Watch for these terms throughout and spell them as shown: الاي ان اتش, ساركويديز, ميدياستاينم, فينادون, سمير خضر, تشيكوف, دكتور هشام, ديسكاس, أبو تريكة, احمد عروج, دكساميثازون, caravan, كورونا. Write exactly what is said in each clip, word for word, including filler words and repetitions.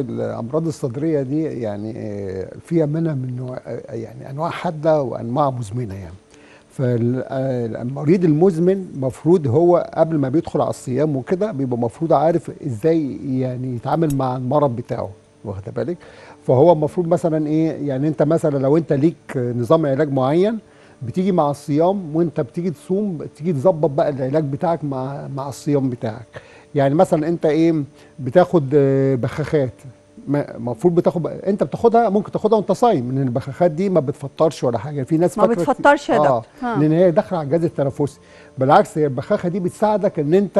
الامراض الصدريه دي يعني فيها منها من يعني انواع حاده وانواع مزمنه يعني. فالمريض المزمن مفروض هو قبل ما بيدخل على الصيام وكده بيبقى مفروض عارف ازاي يعني يتعامل مع المرض بتاعه، واخد بالك؟ فهو المفروض مثلا ايه يعني، انت مثلا لو انت ليك نظام علاج معين بتيجي مع الصيام وانت بتيجي تصوم بتيجي تظبط بقى العلاج بتاعك مع مع الصيام بتاعك. يعني مثلا انت ايه بتاخد بخاخات، المفروض بتاخد، انت بتاخدها ممكن تاخدها وانت صايم، ان البخاخات دي ما بتفطرش ولا حاجه، في ناس ما بتفطرش يا دكتور اه لان هي داخله على الجهاز التنفسي. بالعكس هي البخاخه دي بتساعدك ان انت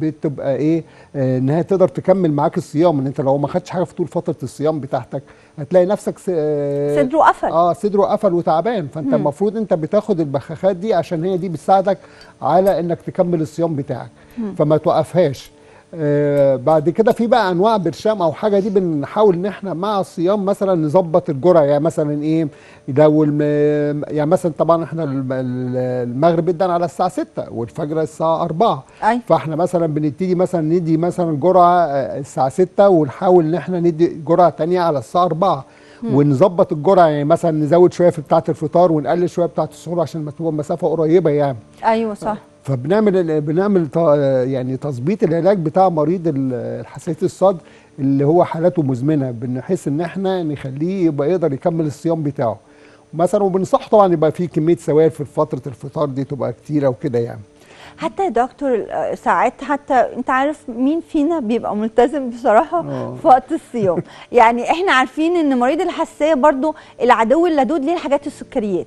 بتبقى ايه ان هي تقدر تكمل معاك الصيام، ان انت لو ما خدتش حاجه في طول فتره الصيام بتاعتك هتلاقي نفسك صدره قفل اه صدره قفل وتعبان. فانت المفروض انت بتاخد البخاخات دي عشان هي دي بتساعدك على انك تكمل الصيام بتاعك، مم. فما توقفهاش. آه بعد كده في بقى انواع برشام او حاجه دي بنحاول ان احنا مع الصيام مثلا نظبط الجرعه، يعني مثلا ايه لو يعني مثلا طبعا احنا المغرب بيدن على الساعه ستة والفجر الساعه أربعة، أي. فاحنا مثلا بنبتدي مثلا ندي مثلا جرعه الساعه ستة ونحاول ان احنا ندي جرعه ثانيه على الساعه أربعة ونظبط الجرعه، يعني مثلا نزود شويه في بتاعه الفطار ونقلل شويه بتاعه السحور عشان ما تبقى مسافه قريبه يعني. ايوه صح. فبنعمل بنعمل يعني تظبيط العلاج بتاع مريض حساسيه الصدر اللي هو حالاته مزمنه، بنحس ان احنا نخليه يبقى يقدر يكمل الصيام بتاعه مثلا، وبنصحه طبعا يبقى في كميه سوائل في فتره الفطار دي تبقى كتيره وكده يعني. حتى يا دكتور ساعات حتى انت عارف مين فينا بيبقى ملتزم بصراحه أوه. في وقت الصيام يعني احنا عارفين ان مريض الحساسيه برضو العدو اللدود ليه الحاجات السكريات،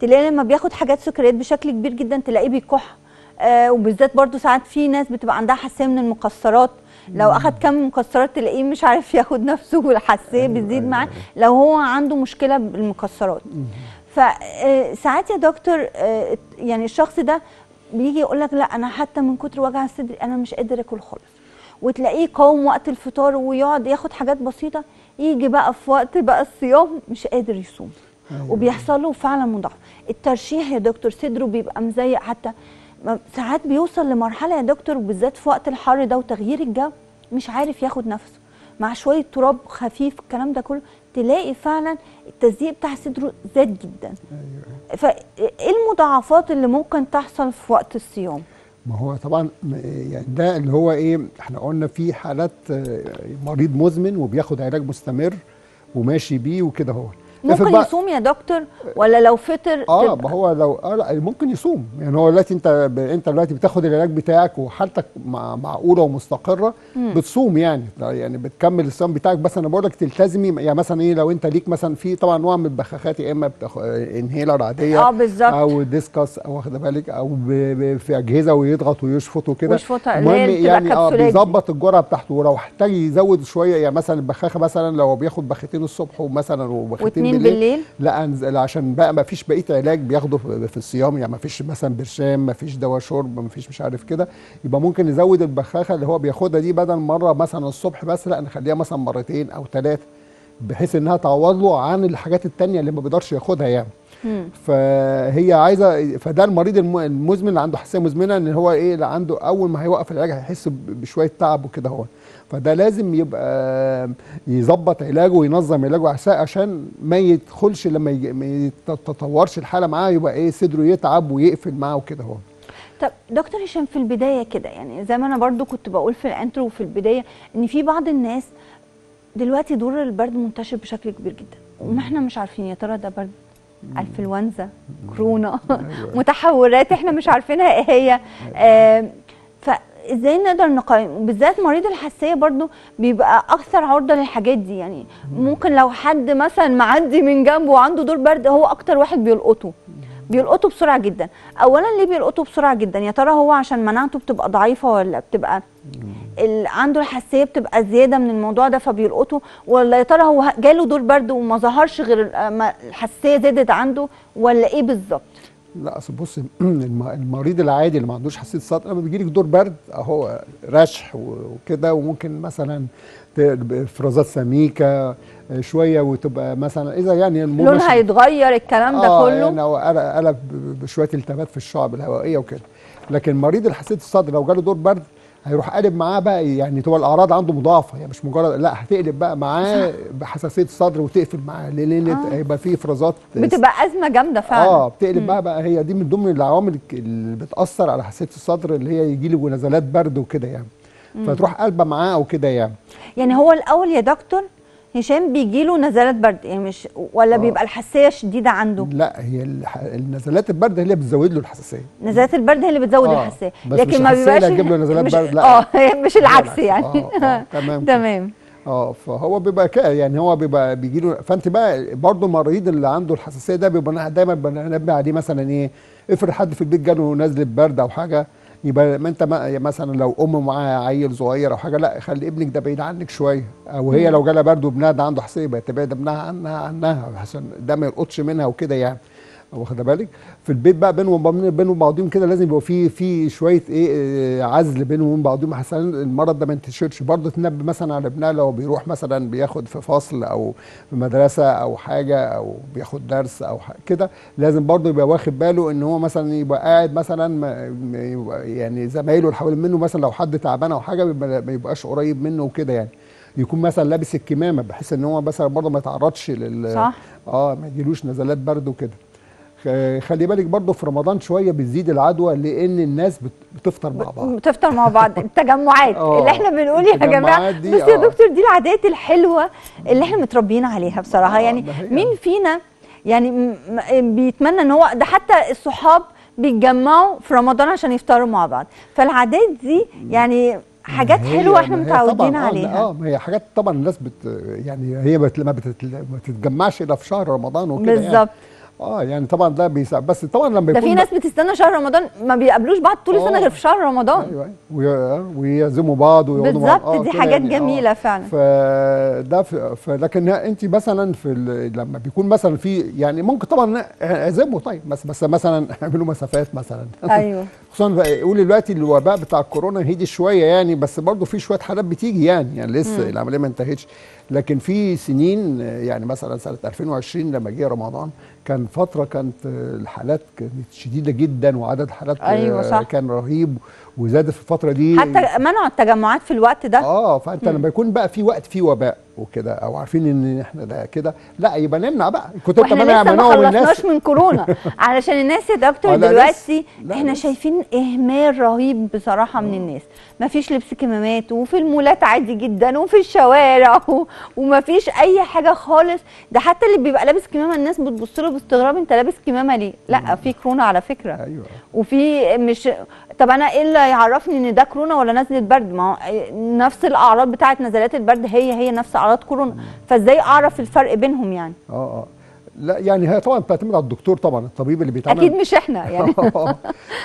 تلاقيه لما بياخد حاجات سكريات بشكل كبير جدا تلاقيه بيكح، آه وبالذات برضو ساعات في ناس بتبقى عندها حساسيه من المكسرات، لو اخد كم مكسرات تلاقيه مش عارف ياخد نفسه والحساسيه بتزيد معاه لو هو عنده مشكله بالمكسرات. فساعات يا دكتور آه يعني الشخص ده بيجي يقول لك لا انا حتى من كتر وجع الصدر انا مش قادر اكل خالص، وتلاقيه قاوم وقت الفطار ويقعد ياخد حاجات بسيطه، يجي بقى في وقت بقى الصيام مش قادر يصوم وبيحصل له فعلا مضاعفه. الترشيح يا دكتور صدره بيبقى مزيق، حتى ساعات بيوصل لمرحله يا دكتور بالذات في وقت الحر ده وتغيير الجو مش عارف ياخد نفسه، مع شويه تراب خفيف الكلام ده كله تلاقي فعلا التزييق بتاع صدره زاد جدا. ايوه. فايه المضاعفات اللي ممكن تحصل في وقت الصيام؟ ما هو طبعا يعني ده اللي هو ايه احنا قلنا في حالات مريض مزمن وبياخد علاج مستمر وماشي بيه وكده اهو. ممكن يصوم يا دكتور ولا لو فطر؟ اه ما هو لو اه لا ممكن يصوم، يعني هو دلوقتي انت ب... انت دلوقتي بتاخد العلاج بتاعك وحالتك مع... معقوله ومستقره مم. بتصوم يعني يعني بتكمل الصيام بتاعك، بس انا بقول لك تلتزمي يعني مثلا ايه لو انت ليك مثلا في طبعا نوع من البخاخات يا اما بتاخد انهيلر عاديه اه بالظبط او ديسكاس او واخده بالك او ب... ب... في اجهزه ويضغط ويشفط وكده، ويشفط يعني اه بيظبط الجرعه بتاعته، ولو احتاج يزود شويه يعني مثلا البخاخه مثلا لو بياخد بخيتين الصبح ومثلا وبخيتين بالليل, بالليل لا انزل عشان بقى ما فيش بقيه علاج بياخده في الصيام، يعني ما فيش مثلا برشام ما فيش دواء شرب ما فيش مش عارف كده، يبقى ممكن نزود البخاخه اللي هو بياخدها دي بدل مره مثلا الصبح بس لا نخليها مثلا مرتين او ثلاثه بحيث انها تعوض له عن الحاجات الثانيه اللي ما بيقدرش ياخدها يعني. فهي عايزه فده المريض المزمن اللي عنده حساسيه مزمنه ان هو ايه اللي عنده اول ما هيوقف العلاج هيحس بشويه تعب وكده اهو، فده لازم يبقى يظبط علاجه وينظم علاجه عشان ما يدخلش لما ما يتطورش الحاله معاه يبقى ايه صدره يتعب ويقفل معاه وكده اهو. طب دكتور هشام في البدايه كده يعني زي ما انا برضو كنت بقول في الانترو وفي البدايه ان في بعض الناس دلوقتي دور البرد منتشر بشكل كبير جدا وما احنا مش عارفين يا ترى ده برد انفلونزا كورونا متحورات احنا مش عارفينها ايه هي، آه فازاي نقدر نقيم بالذات مريض الحساسيه برضو بيبقى اكثر عرضه للحاجات دي، يعني ممكن لو حد مثلا معدي من جنبه وعنده دور برد هو اكتر واحد بيلقطه بيلقطه بسرعه جدا. اولا ليه بيلقطه بسرعه جدا يا ترى؟ هو عشان مناعته بتبقى ضعيفه ولا بتبقى اللي عنده الحساسيه بتبقى زياده من الموضوع ده فبيلقطه، ولا يا ترى هو جاله دور برد وما ظهرش غير الحساسيه زادت عنده، ولا ايه بالظبط؟ لا اصل بص المريض العادي اللي ما عندوش حساسيه صدر لما بيجيلك دور برد اهو رشح وكده، وممكن مثلا افرازات سميكه شويه وتبقى مثلا اذا يعني لونها هيتغير الكلام ده آه كله يعني او قلب بشويه التهابات في الشعب الهوائيه وكده، لكن مريض الحساسيه الصدر لو جاله دور برد هيروح قالب معاه بقى، يعني تبقى الاعراض عنده مضاعفه، يعني مش مجرد لا هتقلب بقى معاه بحساسيه الصدر وتقفل معاه ليله آه. هيبقى فيه افرازات، بتبقى ازمه جامده فعلا. اه بتقلب بقى, بقى هي دي من ضمن العوامل اللي بتاثر على حساسيه الصدر، اللي هي يجي له نزلات برد وكده يعني، فتروح قلبه معاه او كده يعني. يعني هو الاول يا دكتور هشام بيجي له نزلات برد يعني مش ولا آه. بيبقى الحساسيه شديده عنده؟ لا، هي النزلات البرد هي اللي بتزود له الحساسيه. نزلات البرد هي اللي بتزود آه. الحساسيه، لكن ما بيبقاش هتجيب له نزلات برد، لا اه مش العكس يعني. آه. آه. تمام تمام اه فهو بيبقى يعني هو بيبقى بيجي له. فانت بقى برضه المريض اللي عنده الحساسيه ده بيبقى دايما بننبه عليه، مثلا ايه، افرض حد في البيت جاله نزله برد او حاجه، يبقى ما انت مثلا لو ام معاها عيل صغير او حاجه، لا خلي ابنك ده بعيد عنك شويه، او هي لو جالها برد وابنها ده عنده حساسيه يبقى تبعد ابنها عنها عنها عشان ده ما يلقطش منها وكده يعني، واخده بالك؟ في البيت بقى بينهم وبين بعضهم كده لازم يبقى في في شويه ايه عزل بينهم وبين بعضهم عشان المرض ده ما ينتشرش. برضه تنبه مثلا على ابنها لو بيروح مثلا بياخد في فصل او في مدرسه او حاجه، او بياخد درس او كده، لازم برضه يبقى واخد باله ان هو مثلا يبقى قاعد مثلا يعني زمايله اللي حوالين منه، مثلا لو حد تعبان او حاجه ما يبقاش قريب منه وكده يعني، يكون مثلا لابس الكمامه بحيث ان هو مثلا برضه ما يتعرضش لل صح اه ما يجيلوش نزلات برد وكده. خلي بالك برضه في رمضان شويه بتزيد العدوى لان الناس بتفطر مع بعض، بتفطر مع بعض التجمعات اللي احنا بنقول يا جماعه. بس يا دكتور دي العادات الحلوه اللي احنا متربيين عليها بصراحه، يعني مين فينا يعني بيتمنى ان هو ده، حتى الصحاب بيتجمعوا في رمضان عشان يفطروا مع بعض، فالعادات دي يعني حاجات حلوه احنا متعودين عليها. اه ما هي حاجات طبعا الناس بت يعني هي بت ما, بتت ما بتتجمعش الا في شهر رمضان وكده بالظبط يعني. اه يعني طبعا ده بيساعد، بس طبعا لما يكون ده في ناس بتستنى شهر رمضان ما بيقابلوش بعض طول السنه غير في شهر رمضان. ايوه ويعزموا بعض ويقعدوا مع بعض بالظبط، دي حاجات يعني جميله فعلا. فده لكن انت مثلا في لما بيكون مثلا في يعني ممكن طبعا اعزموا طيب، بس بس مثلا اعملوا مسافات مثلا. ايوه خصوصا قولي دلوقتي الوباء بتاع الكورونا هدي شويه يعني، بس برضه في شويه حالات بتيجي يعني، يعني لسه مم. العمليه ما انتهتش. لكن في سنين يعني مثلا سنه ألفين وعشرين لما جه رمضان كان فتره كانت الحالات كانت شديده جدا وعدد الحالات أيوة كان رهيب وزاد في الفتره دي، حتى منعوا التجمعات في الوقت ده. اه فانت مم. لما يكون بقى في وقت في وباء وكده او عارفين ان احنا ده كده، لا يبقى نمنع بقى. كنت انت منع منعوا الناس، احنا ما خلصناش من كورونا علشان الناس يا دكتور دلوقتي احنا لس. شايفين اهمال رهيب بصراحه من الناس، مفيش لبس كمامات، وفي المولات عادي جدا، وفي الشوارع، ومفيش اي حاجه خالص. ده حتى اللي بيبقى لابس كمامه الناس بتبص له باستغراب، انت لابس كمامه ليه؟ لا في كورونا على فكره. ايوه وفي مش طب انا ايه اللي يعرفني ان ده كورونا ولا نزله برد؟ ما نفس الاعراض بتاعت نزلات البرد هي هي نفس اعراض كورونا، فازاي اعرف الفرق بينهم يعني؟ اه اه لا يعني هي طبعا بتعتمد على الدكتور طبعا، الطبيب اللي بيتعامل اكيد مش احنا يعني.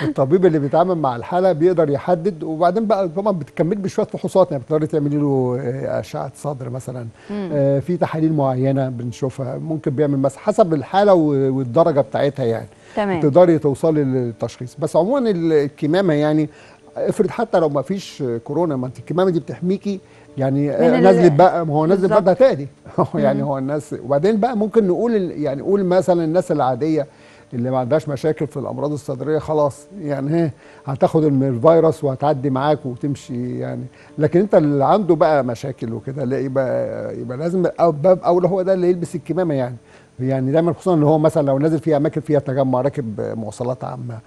الطبيب اللي بيتعامل مع الحاله بيقدر يحدد، وبعدين بقى طبعا بتكمل بشويه فحوصات يعني، بتقدري تعملي له اشعه صدر مثلا، آه في تحاليل معينه بنشوفها، ممكن بيعمل مثلا حسب الحاله والدرجه بتاعتها يعني، تقدري توصلي للتشخيص. بس عموما الكمامه يعني افرض حتى لو ما فيش كورونا، ما انت الكمامه دي بتحميكي يعني، نزلت بقى ما هو نزل برد تاني يعني. هو الناس وبعدين بقى ممكن نقول يعني قول مثلا الناس العاديه اللي ما عندهاش مشاكل في الامراض الصدريه خلاص يعني هتاخد الفيروس وهتعدي معاك وتمشي يعني، لكن انت اللي عنده بقى مشاكل وكده لا يبقى يبقى لازم باب اول هو ده اللي يلبس الكمامه يعني. يعني دايما خصوصا ان هو مثلا لو نازل في اماكن فيها تجمع، راكب مواصلات عامه،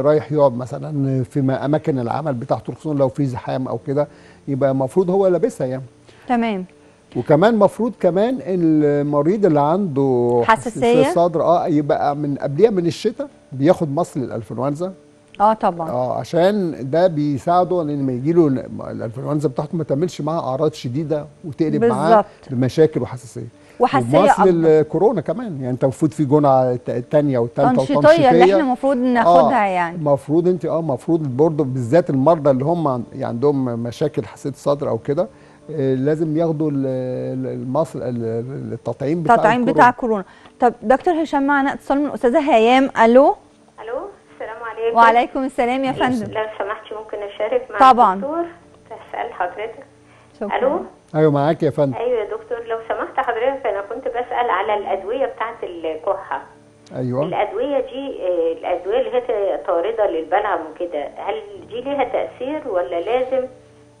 رايح يقعد مثلا في اماكن العمل بتاعته، خصوصا لو في زحام او كده يبقى المفروض هو لابسها يعني. تمام. وكمان المفروض كمان المريض اللي عنده حساسيه صدر اه يبقى من قبلها من الشتاء بياخد مصل الانفلونزا. اه طبعا. اه عشان ده بيساعده ان ما يجيله الانفلونزا بتاعته ما تعملش معاه اعراض شديده وتقلب معاه بمشاكل وحساسيه. وحساسيه اكتر الكورونا كمان يعني، انت المفروض في جنعه ثانيه وثالثه وتنشيطيه اللي احنا المفروض ناخدها آه يعني. المفروض انت اه المفروض برضه بالذات المرضى اللي هم عندهم مشاكل حساسيه صدر او كده آه لازم ياخدوا المصل التطعيم بتاع التطعيم بتاع كورونا. طب دكتور هشام معنا اتصال من استاذه هيام. الو. الو السلام عليكم. وعليكم السلام يا فندم. لو سمحتي ممكن اشارك مع طبعا الدكتور تسال حضرتك؟ شكرا. الو ايوه معاك يا فندم. ايوه يا دكتور لو سمحت حضرتك انا كنت بسال على الادويه بتاعت الكحه. ايوه. الادويه دي الادويه اللي هي طارده للبلغم وكده، هل دي ليها تاثير ولا لازم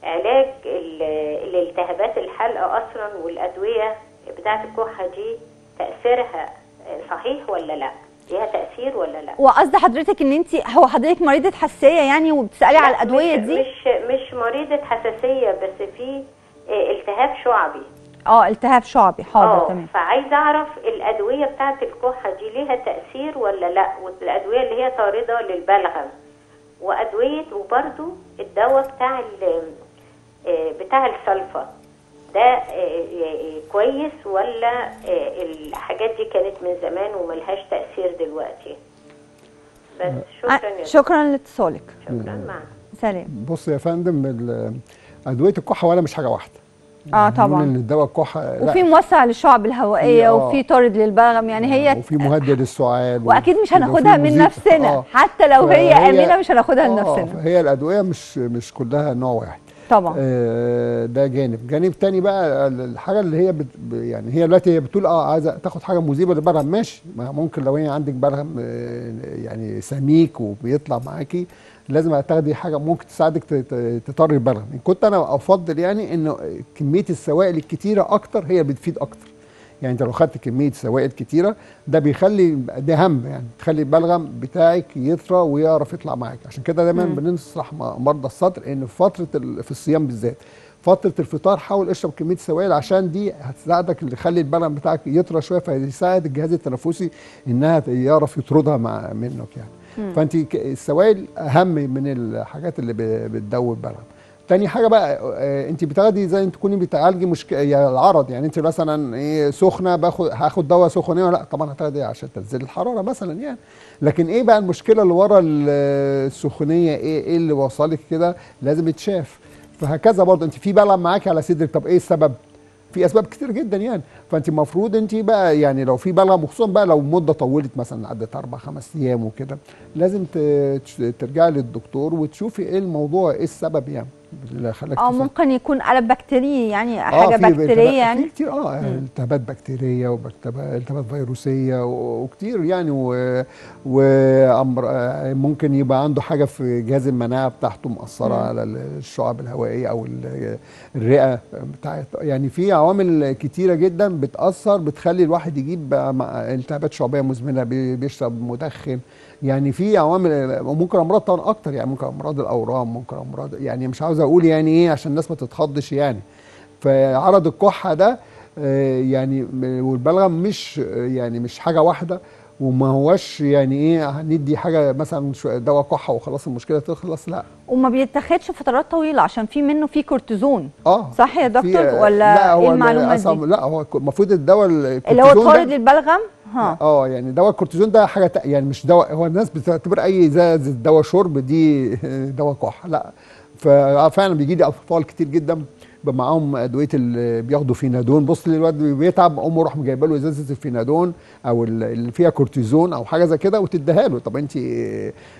علاج الالتهابات الحلقه اصلا؟ والادويه بتاعه الكحه دي تاثيرها صحيح ولا لا؟ ليها تاثير ولا لا؟ وقصد حضرتك ان انت، هو حضرتك مريضه حساسيه يعني وبتسالي على الادويه مش دي؟ مش مش مريضه حساسيه، بس في التهاب شعبي. اه التهاب شعبي، حاضر تمام. فعايزه اعرف الادويه بتاعت الكحه دي ليها تاثير ولا لا؟ والادويه اللي هي طارده للبلغم وادويه، وبرده الدواء بتاع بتاع السلفه ده كويس ولا الحاجات دي كانت من زمان وملهاش تاثير دلوقتي؟ بس شكرا. شكرا لاتصالك. شكرا. معك سلام. بص يا فندم، ادويه الكحه ولا مش حاجه واحده. اه طبعا. الدواء الكحه وفي موسع للشعب الهوائيه وفي طارد للبلغم يعني، هي وفي مهدد للسعال، واكيد مش هناخدها من نفسنا. آه. حتى لو هي امنه مش هناخدها آه لنفسنا. هي الادويه مش مش كلها نوع واحد طبعا. آه ده جانب. جانب تاني بقى الحاجه اللي هي بت يعني هي دلوقتي هي بتقول اه عايزه تاخد حاجه مذيبه للبلغم، ماشي. ما ممكن لو هي عندك بلغم آه يعني سميك وبيطلع معاكي، لازم تاخدي حاجه ممكن تساعدك تطري البلغم. ان كنت انا افضل يعني ان كميه السوائل الكتيره اكتر هي بتفيد اكتر. يعني انت لو خدت كميه سوائل كتيره ده بيخلي ده هم يعني تخلي البلغم بتاعك يطرى ويعرف يطلع معاك. عشان كده دايما بننصح مرضى السطر ان في فتره في الصيام بالذات، فتره الفطار حاول اشرب كميه سوائل، عشان دي هتساعدك اللي تخلي البلغم بتاعك يطرى شويه، فهيساعد الجهاز التنفسي انها يعرف يطردها مع منك يعني. فانت السوائل اهم من الحاجات اللي بتدوب البلغم. تاني حاجه بقى انت بتاخدي زي انت تكوني بتعالجي مشكله يعني العرض، يعني انت مثلا ايه سخنه باخد هاخد دواء سخونيه ولا لا؟ طبعا هتاخدي عشان تنزلي الحراره مثلا يعني. لكن ايه بقى المشكله اللي ورا السخونيه؟ ايه ايه اللي وصلك كده؟ لازم يتشاف. فهكذا برضه انت في بلغم معاكي على صدرك، طب ايه السبب؟ في اسباب كتير جدا يعني. فانت المفروض انت بقى يعني لو في بلغم، وخصوصا بقى لو مده طولت مثلا عدت اربع خمس ايام وكده، لازم ترجعي للدكتور وتشوفي ايه الموضوع، ايه السبب يعني اللي خلاك. اه ممكن يكون قلب بكتيري يعني، حاجه آه بكتيريه يعني. في كتير اه التهابات بكتيريه والتهابات فيروسيه وكتير يعني، وامر ممكن يبقى عنده حاجه في جهاز المناعه بتاعته مأثره م. على الشعب الهوائيه او الرئه بتاعته يعني. في عوامل كتيره جدا بتأثر، بتخلي الواحد يجيب التهابات شعبيه مزمنه، بيشرب مدخن يعني. في عوامل، ممكن امراض طبعا اكتر يعني، ممكن امراض الاورام، ممكن امراض يعني مش عاوز اقول يعني ايه عشان الناس ما تتخضش يعني. فعرض الكحه ده يعني والبلغم مش يعني مش حاجه واحده، وما هواش يعني ايه هندي حاجه مثلا دواء كحه وخلاص المشكله تخلص، لا. وما بيتاخدش فترات طويله عشان في منه في كورتيزون. اه صح يا دكتور ولا ايه المعلومات دي؟ لا هو المفروض الدواء الكورتيزون اللي هو طارد للبلغم ها. اه يعني دواء الكورتيزون ده حاجه يعني مش دواء، هو الناس بتعتبر اي زي دواء شرب دي دواء كحه، لا. ففعلا بيجي لي اطفال كتير جدا معاهم ادويه اللي بياخدوا فينادون، بص للواد بيتعب امه روح جايبه له ازازه الفينادون او اللي فيها كورتيزون او حاجه زي كده وتديها له. طب انت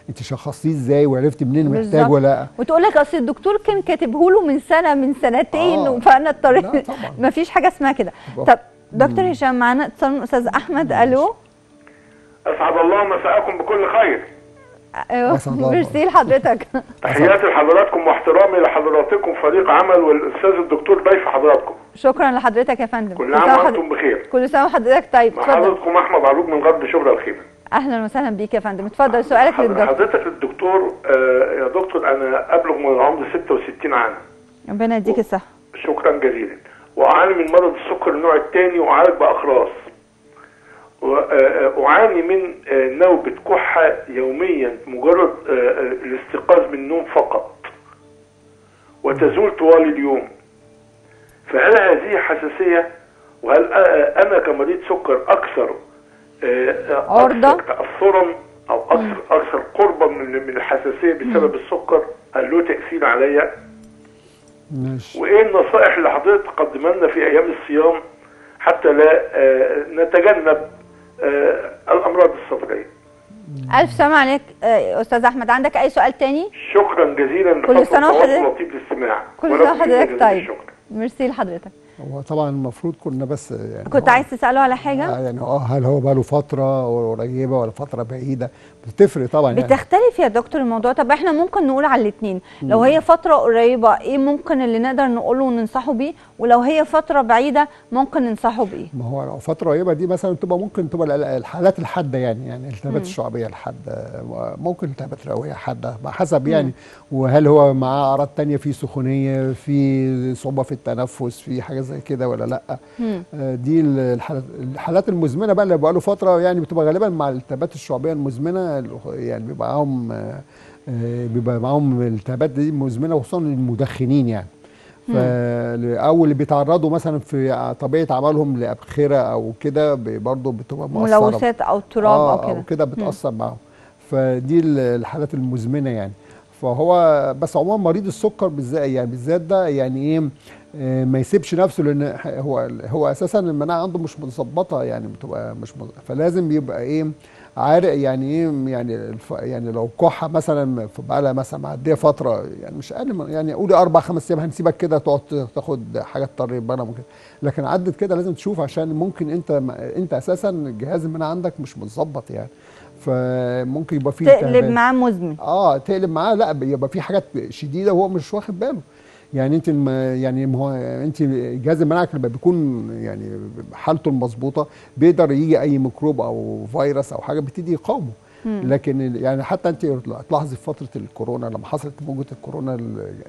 انت شخصتيه ازاي وعرفتي منين محتاج ولا؟ وتقول لك اصل الدكتور كان كاتبه له من سنه من سنتين آه فانا اضطريت. ما فيش حاجه اسمها كده. طب دكتور هشام معانا اتصال من استاذ احمد. الو. اسعد الله مساءكم بكل خير. ايوه ميرسي لحضرتك. تحياتي لحضراتكم واحترامي لحضراتكم فريق عمل والاستاذ الدكتور ضيف حضراتكم. شكرا لحضرتك يا فندم. كل عام وانتم بخير. كل سنه وحضرتك طيب. اتفضل. حضراتكم احمد عروج من غرب شبرا الخيمه. اهلا وسهلا بيك يا فندم، اتفضل سؤالك للدكتور. حضرتك الدكتور آه يا دكتور انا ابلغ من العمر ستة وستين عام. ربنا يديك الصحه. شكرا جزيلا. واعاني من مرض السكر النوع الثاني واعالج باقراص. أعاني من نوبة كحة يوميا مجرد الاستيقاظ من النوم فقط وتزول طوال اليوم. فهل هذه حساسية؟ وهل أنا كمريض سكر أكثر عرضة تأثرا أو أكثر أكثر قربا من الحساسية بسبب السكر؟ هل له تأثير عليا؟ وإيه النصائح اللي حضرتك تقدمها لنا في أيام الصيام حتى لا نتجنب الامراض الصدريه؟ الف سلام عليك استاذ احمد. عندك اي سؤال تاني؟ شكرا جزيلا. كل سنه وحضرتك لطيف الاستماع. كل سنه وحضرتك طيب. ميرسي لحضرتك. هو طبعا المفروض كنا بس يعني كنت عايز تساله على حاجه؟ يعني اه هل هو بقى له فتره قريبه ولا فتره بعيده؟ بتفرق طبعا يعني. بتختلف يا دكتور الموضوع. طب احنا ممكن نقول على الاثنين، لو هي فتره قريبه ايه ممكن اللي نقدر نقوله وننصحه بيه، ولو هي فتره بعيده ممكن ننصحه بايه؟ ما هو لو فتره قريبه دي مثلا تبقى ممكن تبقى الحالات الحاده يعني يعني التهابات الشعبيه الحاده، ممكن التهابات رئويه حاده حسب يعني. وهل هو معاه اعراض ثانيه، في سخونيه، في صعوبه في التنفس، في حاجه زي كده ولا لا؟ آه دي الحالات الحالات المزمنه بقى اللي بقى له فتره يعني، بتبقى غالبا مع الالتهابات الشعبيه المزمنه يعني بيبقى معاهم آه بيبقى معاهم الالتهابات دي مزمنه، وخصوصا للمدخنين يعني. او اللي بيتعرضوا مثلا في طبيعه عملهم لابخره او كده برضه بتبقى مؤثره، ملوثات او تراب آه او كده او كده بتاثر معاهم. فدي الحالات المزمنه يعني. فهو بس عموما مريض السكر بالذات يعني بالذات ده يعني ايه ما يسيبش نفسه، لان هو هو اساسا المناعه عنده مش متظبطه يعني، بتبقى مش متظبطه. فلازم يبقى ايه عارق يعني ايه يعني يعني لو كحه مثلا بقى لها مثلا معديه فتره يعني مش اقل يعني قولي اربع خمس ايام هنسيبك كده تقعد تاخد حاجه تطري بره ممكن، لكن عدت كده لازم تشوف، عشان ممكن انت انت اساسا جهاز المناعه عندك مش متظبط يعني. فممكن يبقى فيه تقلب معاه مزمن اه تقلب معاه لا يبقى في حاجات شديده وهو مش واخد باله يعني. انت يعني هو انت جهاز المناعه لما بيكون يعني حالته المظبوطه بيقدر يجي اي ميكروب او فيروس او حاجه بتدي يقاومه. لكن يعني حتى انت تلاحظي في فتره الكورونا لما حصلت موجه الكورونا،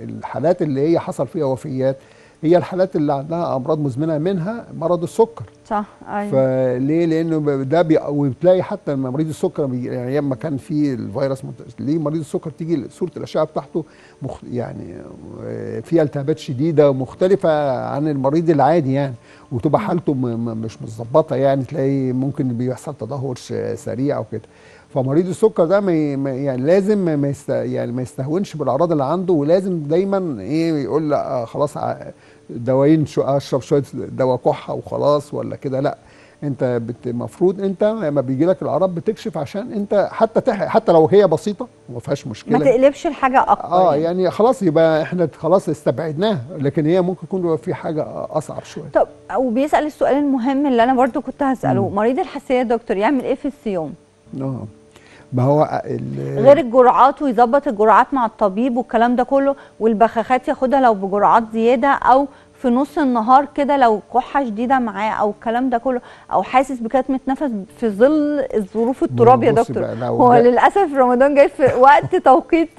الحالات اللي هي حصل فيها وفيات هي الحالات اللي عندها امراض مزمنه منها مرض السكر. صح ايوه. فليه؟ لانه ده بي... وبتلاقي حتى لما مريض السكر بي... يعني ايام ما كان في الفيروس مت... ليه مريض السكر تيجي صوره الاشعه بتاعته مخ... يعني فيها التهابات شديده مختلفه عن المريض العادي يعني، وتبقى حالته م... م... مش متظبطه يعني، تلاقي ممكن بيحصل تدهور سريع او كده. فمريض السكر ده ما يعني لازم ما يعني ما يستهونش بالاعراض اللي عنده، ولازم دايما ايه يقول لا خلاص دوايين شو اشرب شويه دواء كحه وخلاص ولا كده، لا انت المفروض انت لما بيجي لك الاعراض بتكشف، عشان انت حتى حتى لو هي بسيطه وما فيهاش مشكله ما تقلبش الحاجه اكتر اه يعني. يعني خلاص يبقى احنا خلاص استبعدناها، لكن هي ممكن يكون في حاجه اصعب شويه. طب وبيسال السؤال المهم اللي انا برضو كنت هساله، مريض الحساسيه دكتور يعمل ايه في الصيام؟ اه ما هو غير الجرعات، ويظبط الجرعات مع الطبيب والكلام ده كله، والبخاخات ياخدها لو بجرعات زياده او في نص النهار كده لو كحه شديده معاه او الكلام ده كله، او حاسس بكتمه نفس في ظل الظروف التراب يا دكتور. هو للاسف رمضان جاي في وقت توقيت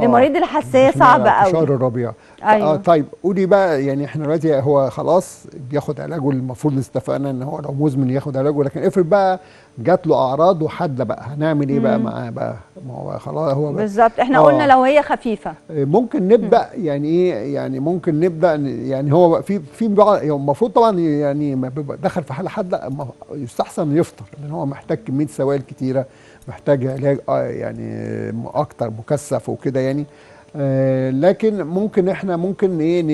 لمريض الحساسيه صعب قوي، شهر الربيع. أيوة. آه طيب قولي بقى يعني احنا دلوقتي هو خلاص بياخد علاجه، المفروض اتفقنا ان هو لو مزمن ياخد علاجه، لكن افرض بقى جات له اعراض وحاده بقى هنعمل ايه بقى معاه بقى؟ ما هو خلاص هو بالظبط احنا آه قلنا لو هي خفيفه ممكن نبدا يعني ايه يعني ممكن نبدا يعني هو في في المفروض طبعا يعني ما دخل في حاله حاده يستحسن يفطر، لان هو محتاج كميه سوائل كتيره، محتاج علاج آه يعني اكتر مكثف وكده يعني. آه لكن ممكن احنا ممكن ايه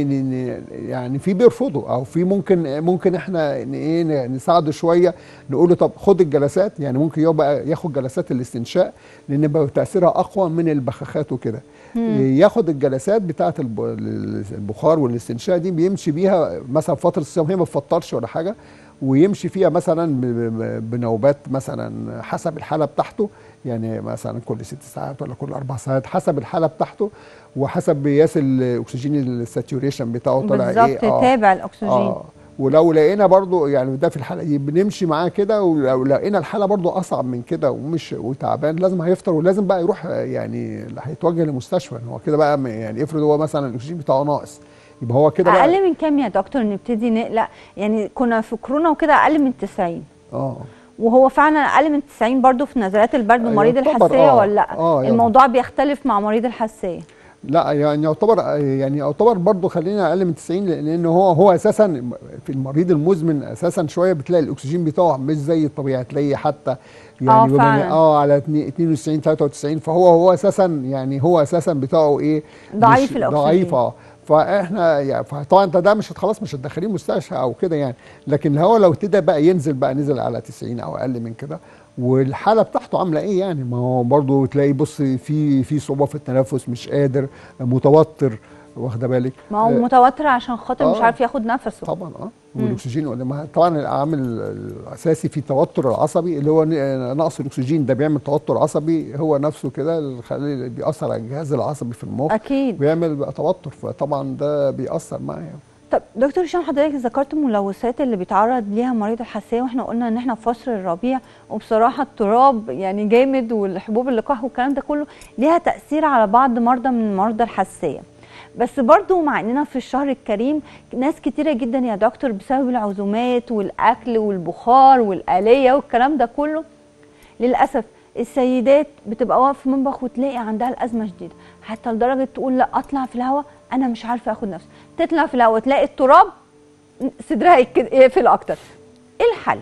يعني في بيرفضوا، او في ممكن ممكن احنا ايه نساعده شويه، نقول له طب خد الجلسات يعني، ممكن يبقى ياخد جلسات الاستنشاق لان بقى تاثيرها اقوى من البخاخات وكده. ياخد الجلسات بتاعه البخار والاستنشاق دي بيمشي بيها مثلا فتره الصيام، هي ما بتفطرش ولا حاجه، ويمشي فيها مثلا بنوبات مثلا حسب الحاله بتاعته يعني، مثلا كل ست ساعات ولا كل اربع ساعات حسب الحاله بتاعته، وحسب قياس الاكسجين الساتوريشن بتاعه طالع ايه بالظبط، تتابع الاكسجين آه. ولو لقينا برضو يعني ده في الحاله دي بنمشي معاه كده، ولو لقينا الحاله برضو اصعب من كده ومش وتعبان لازم هيفطر، ولازم بقى يروح يعني هيتوجه لمستشفى. هو كده بقى يعني افرض هو مثلا الاكسجين بتاعه ناقص، يبقى هو كده اقل بقى من كام يا دكتور نبتدي نقلق يعني؟ كنا في كورونا وكده اقل من تسعين اه، وهو فعلا اقل من تسعين برضه في نزلات البرد مريض الحساسيه آه ولا لا؟ آه الموضوع بيختلف مع مريض الحساسيه. لا يعني يعتبر يعني يعتبر برضه خلينا اقل من تسعين، لان هو هو اساسا في المريض المزمن اساسا شويه بتلاقي الاكسجين بتاعه مش زي الطبيعي، تلاقي حتى يعني اه اه على اتنين وتسعين تلاتة وتسعين، فهو هو اساسا يعني هو اساسا بتاعه ايه ضعيف الاكسجين ضعيف اه. فاحنا يعني طبعا انت ده مش خلاص مش هتدخليه مستشفى او كده يعني، لكن هو لو ابتدى بقى ينزل بقى نزل على تسعين او اقل من كده، والحاله بتاعته عامله ايه يعني؟ ما هو برضه تلاقي بص في في صعوبه في التنفس، مش قادر، متوتر واخده بالك؟ ما هو متوتر عشان خاطر آه مش عارف ياخد نفسه. طبعا اه والاكسجين طبعا العامل الاساسي في التوتر العصبي اللي هو نقص الاكسجين، ده بيعمل توتر عصبي هو نفسه كده، بيأثر على الجهاز العصبي في المخ اكيد بيعمل بقى توتر، فطبعا ده بيأثر معايا. طب دكتور هشام حضرتك ذكرت الملوثات اللي بيتعرض ليها مريض الحساسيه، واحنا قلنا ان احنا في فصل الربيع وبصراحه التراب يعني جامد والحبوب اللقاح والكلام ده كله ليها تاثير على بعض مرضى من مرضى الحساسيه، بس برضو مع اننا في الشهر الكريم ناس كتيره جدا يا دكتور بسبب العزومات والاكل والبخار والآلية والكلام ده كله للاسف السيدات بتبقى واقفه في المطبخ وتلاقي عندها الازمه شديده، حتى لدرجه تقول لا اطلع في الهواء انا مش عارفه اخد نفسي، تطلع في الهواء تلاقي التراب صدرها يقفل اكتر. ايه الحل؟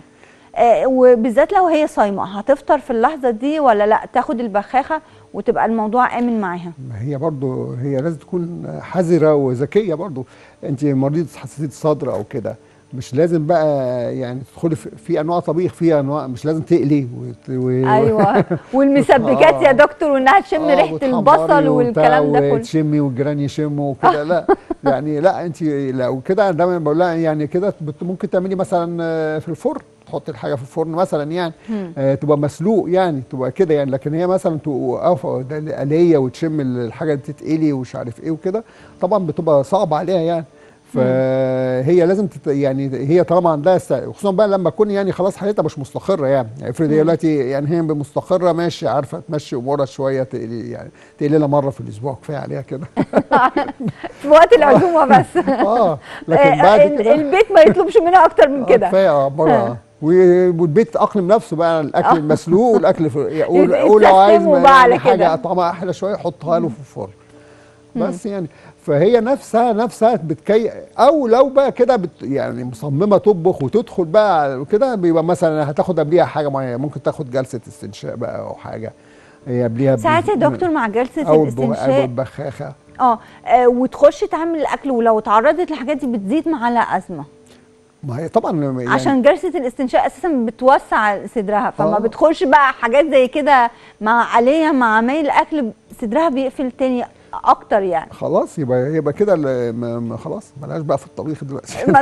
آه وبالذات لو هي صايمه هتفطر في اللحظه دي ولا لا تاخد البخاخه وتبقى الموضوع امن معاها؟ ما هي برضو هي لازم تكون حذره وذكيه برضو، انت مريضه حساسيه صدر او كده مش لازم بقى يعني تدخلي في انواع طبيخ، في انواع مش لازم تقلي وت... و... ايوه والمسبكات آه يا دكتور وانها تشم آه ريحه البصل والكلام ده كله وتشمي والجيران يشموا وكده لا يعني لا انت لو كده دايما بقول لها يعني كده ممكن تعملي مثلا في الفرن، تحطي الحاجه في الفرن مثلا يعني آه تبقى مسلوق يعني تبقى كده يعني، لكن هي مثلا تبقى ده آلية وتشم الحاجه اللي بتتقلي ومش عارف ايه وكده طبعا بتبقى صعبه عليها يعني، فهي لازم تت... يعني هي طالما عندها السا... خصوصا بقى لما تكون يعني خلاص حالتها مش مستقره يعني، افرض هي دلوقتي يعني هي مستقره ماشي عارفه تمشي امورها شويه تقلي يعني تقلي لها مره في الاسبوع كفايه عليها كده في وقت العزومه بس اه لكن بعد البيت ما يطلبش منها اكتر من كده كفايه مره، والبيت تأقلم نفسه بقى الاكل المسلوق والاكل ولو عايز حاجه طعمها احلى شويه حطها له في الفرن بس يعني، فهي نفسها نفسها بتكي او لو بقى كده بت... يعني مصممه تطبخ وتدخل بقى كده بيبقى مثلا هتاخد قبليها حاجه معينه، ممكن تاخد جلسه استنشاق بقى او حاجه هي قبليها ساعات يا دكتور مع جلسه أو الاستنشاق او البخاخه اه وتخش تعمل الاكل، ولو اتعرضت للحاجات دي بتزيد معاها ازمه. ما هي طبعا يعني عشان جلسه الاستنشاق اساسا بتوسع صدرها فما آه. بتخش بقى حاجات زي كده مع عليها مع ميل الاكل صدرها بيقفل تاني اكتر يعني خلاص يبقى يبقى كده خلاص مالهاش بقى في الطبيخ دلوقتي ما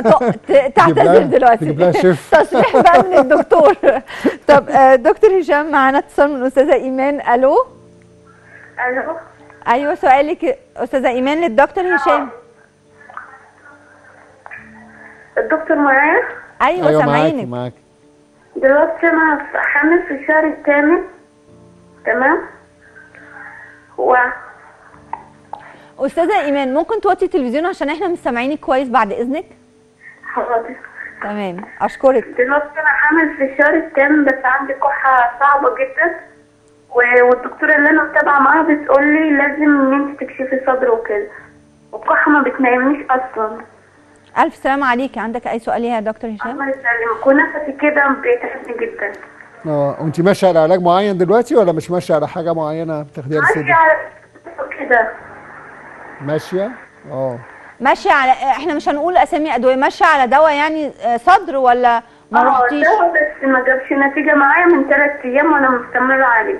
تعتذر دلوقتي تجيب لها شيف تصريح بقى من الدكتور. طب دكتور هشام معانا اتصال من استاذه ايمان. الو الو ايوه سؤالك استاذه ايمان للدكتور هشام. الدكتور معايا؟ ايوه سامعينك معاك. دلوقتي انا حامل في الشهر الثامن تمام و أستاذة إيمان ممكن توطي التلفزيون عشان إحنا مش سامعينك كويس بعد إذنك؟ حاضر تمام أشكرك. دلوقتي أنا حامل في الشهر التام بس عندي كحة صعبة جدا والدكتورة اللي أنا متابعة معاها بتقول لي لازم إن أنت تكشفي صدر وكده والكحة ما بتنامنيش أصلا. ألف سلامة عليكي. عندك أي سؤال يا دكتور هشام؟ الله يسلمك ونفسي كده بيتعبني جدا. أه وأنت ماشية على علاج معين دلوقتي ولا مش ماشية على حاجة معينة بتاخديها للصدر؟ ماشية على كده ماشيه اه ماشيه على احنا مش هنقول اسامي ادويه، ماشيه على دواء يعني صدر ولا ما رحتيش؟ اه بس ما جابش نتيجه معايا من ثلاث ايام وانا مستمره عليه.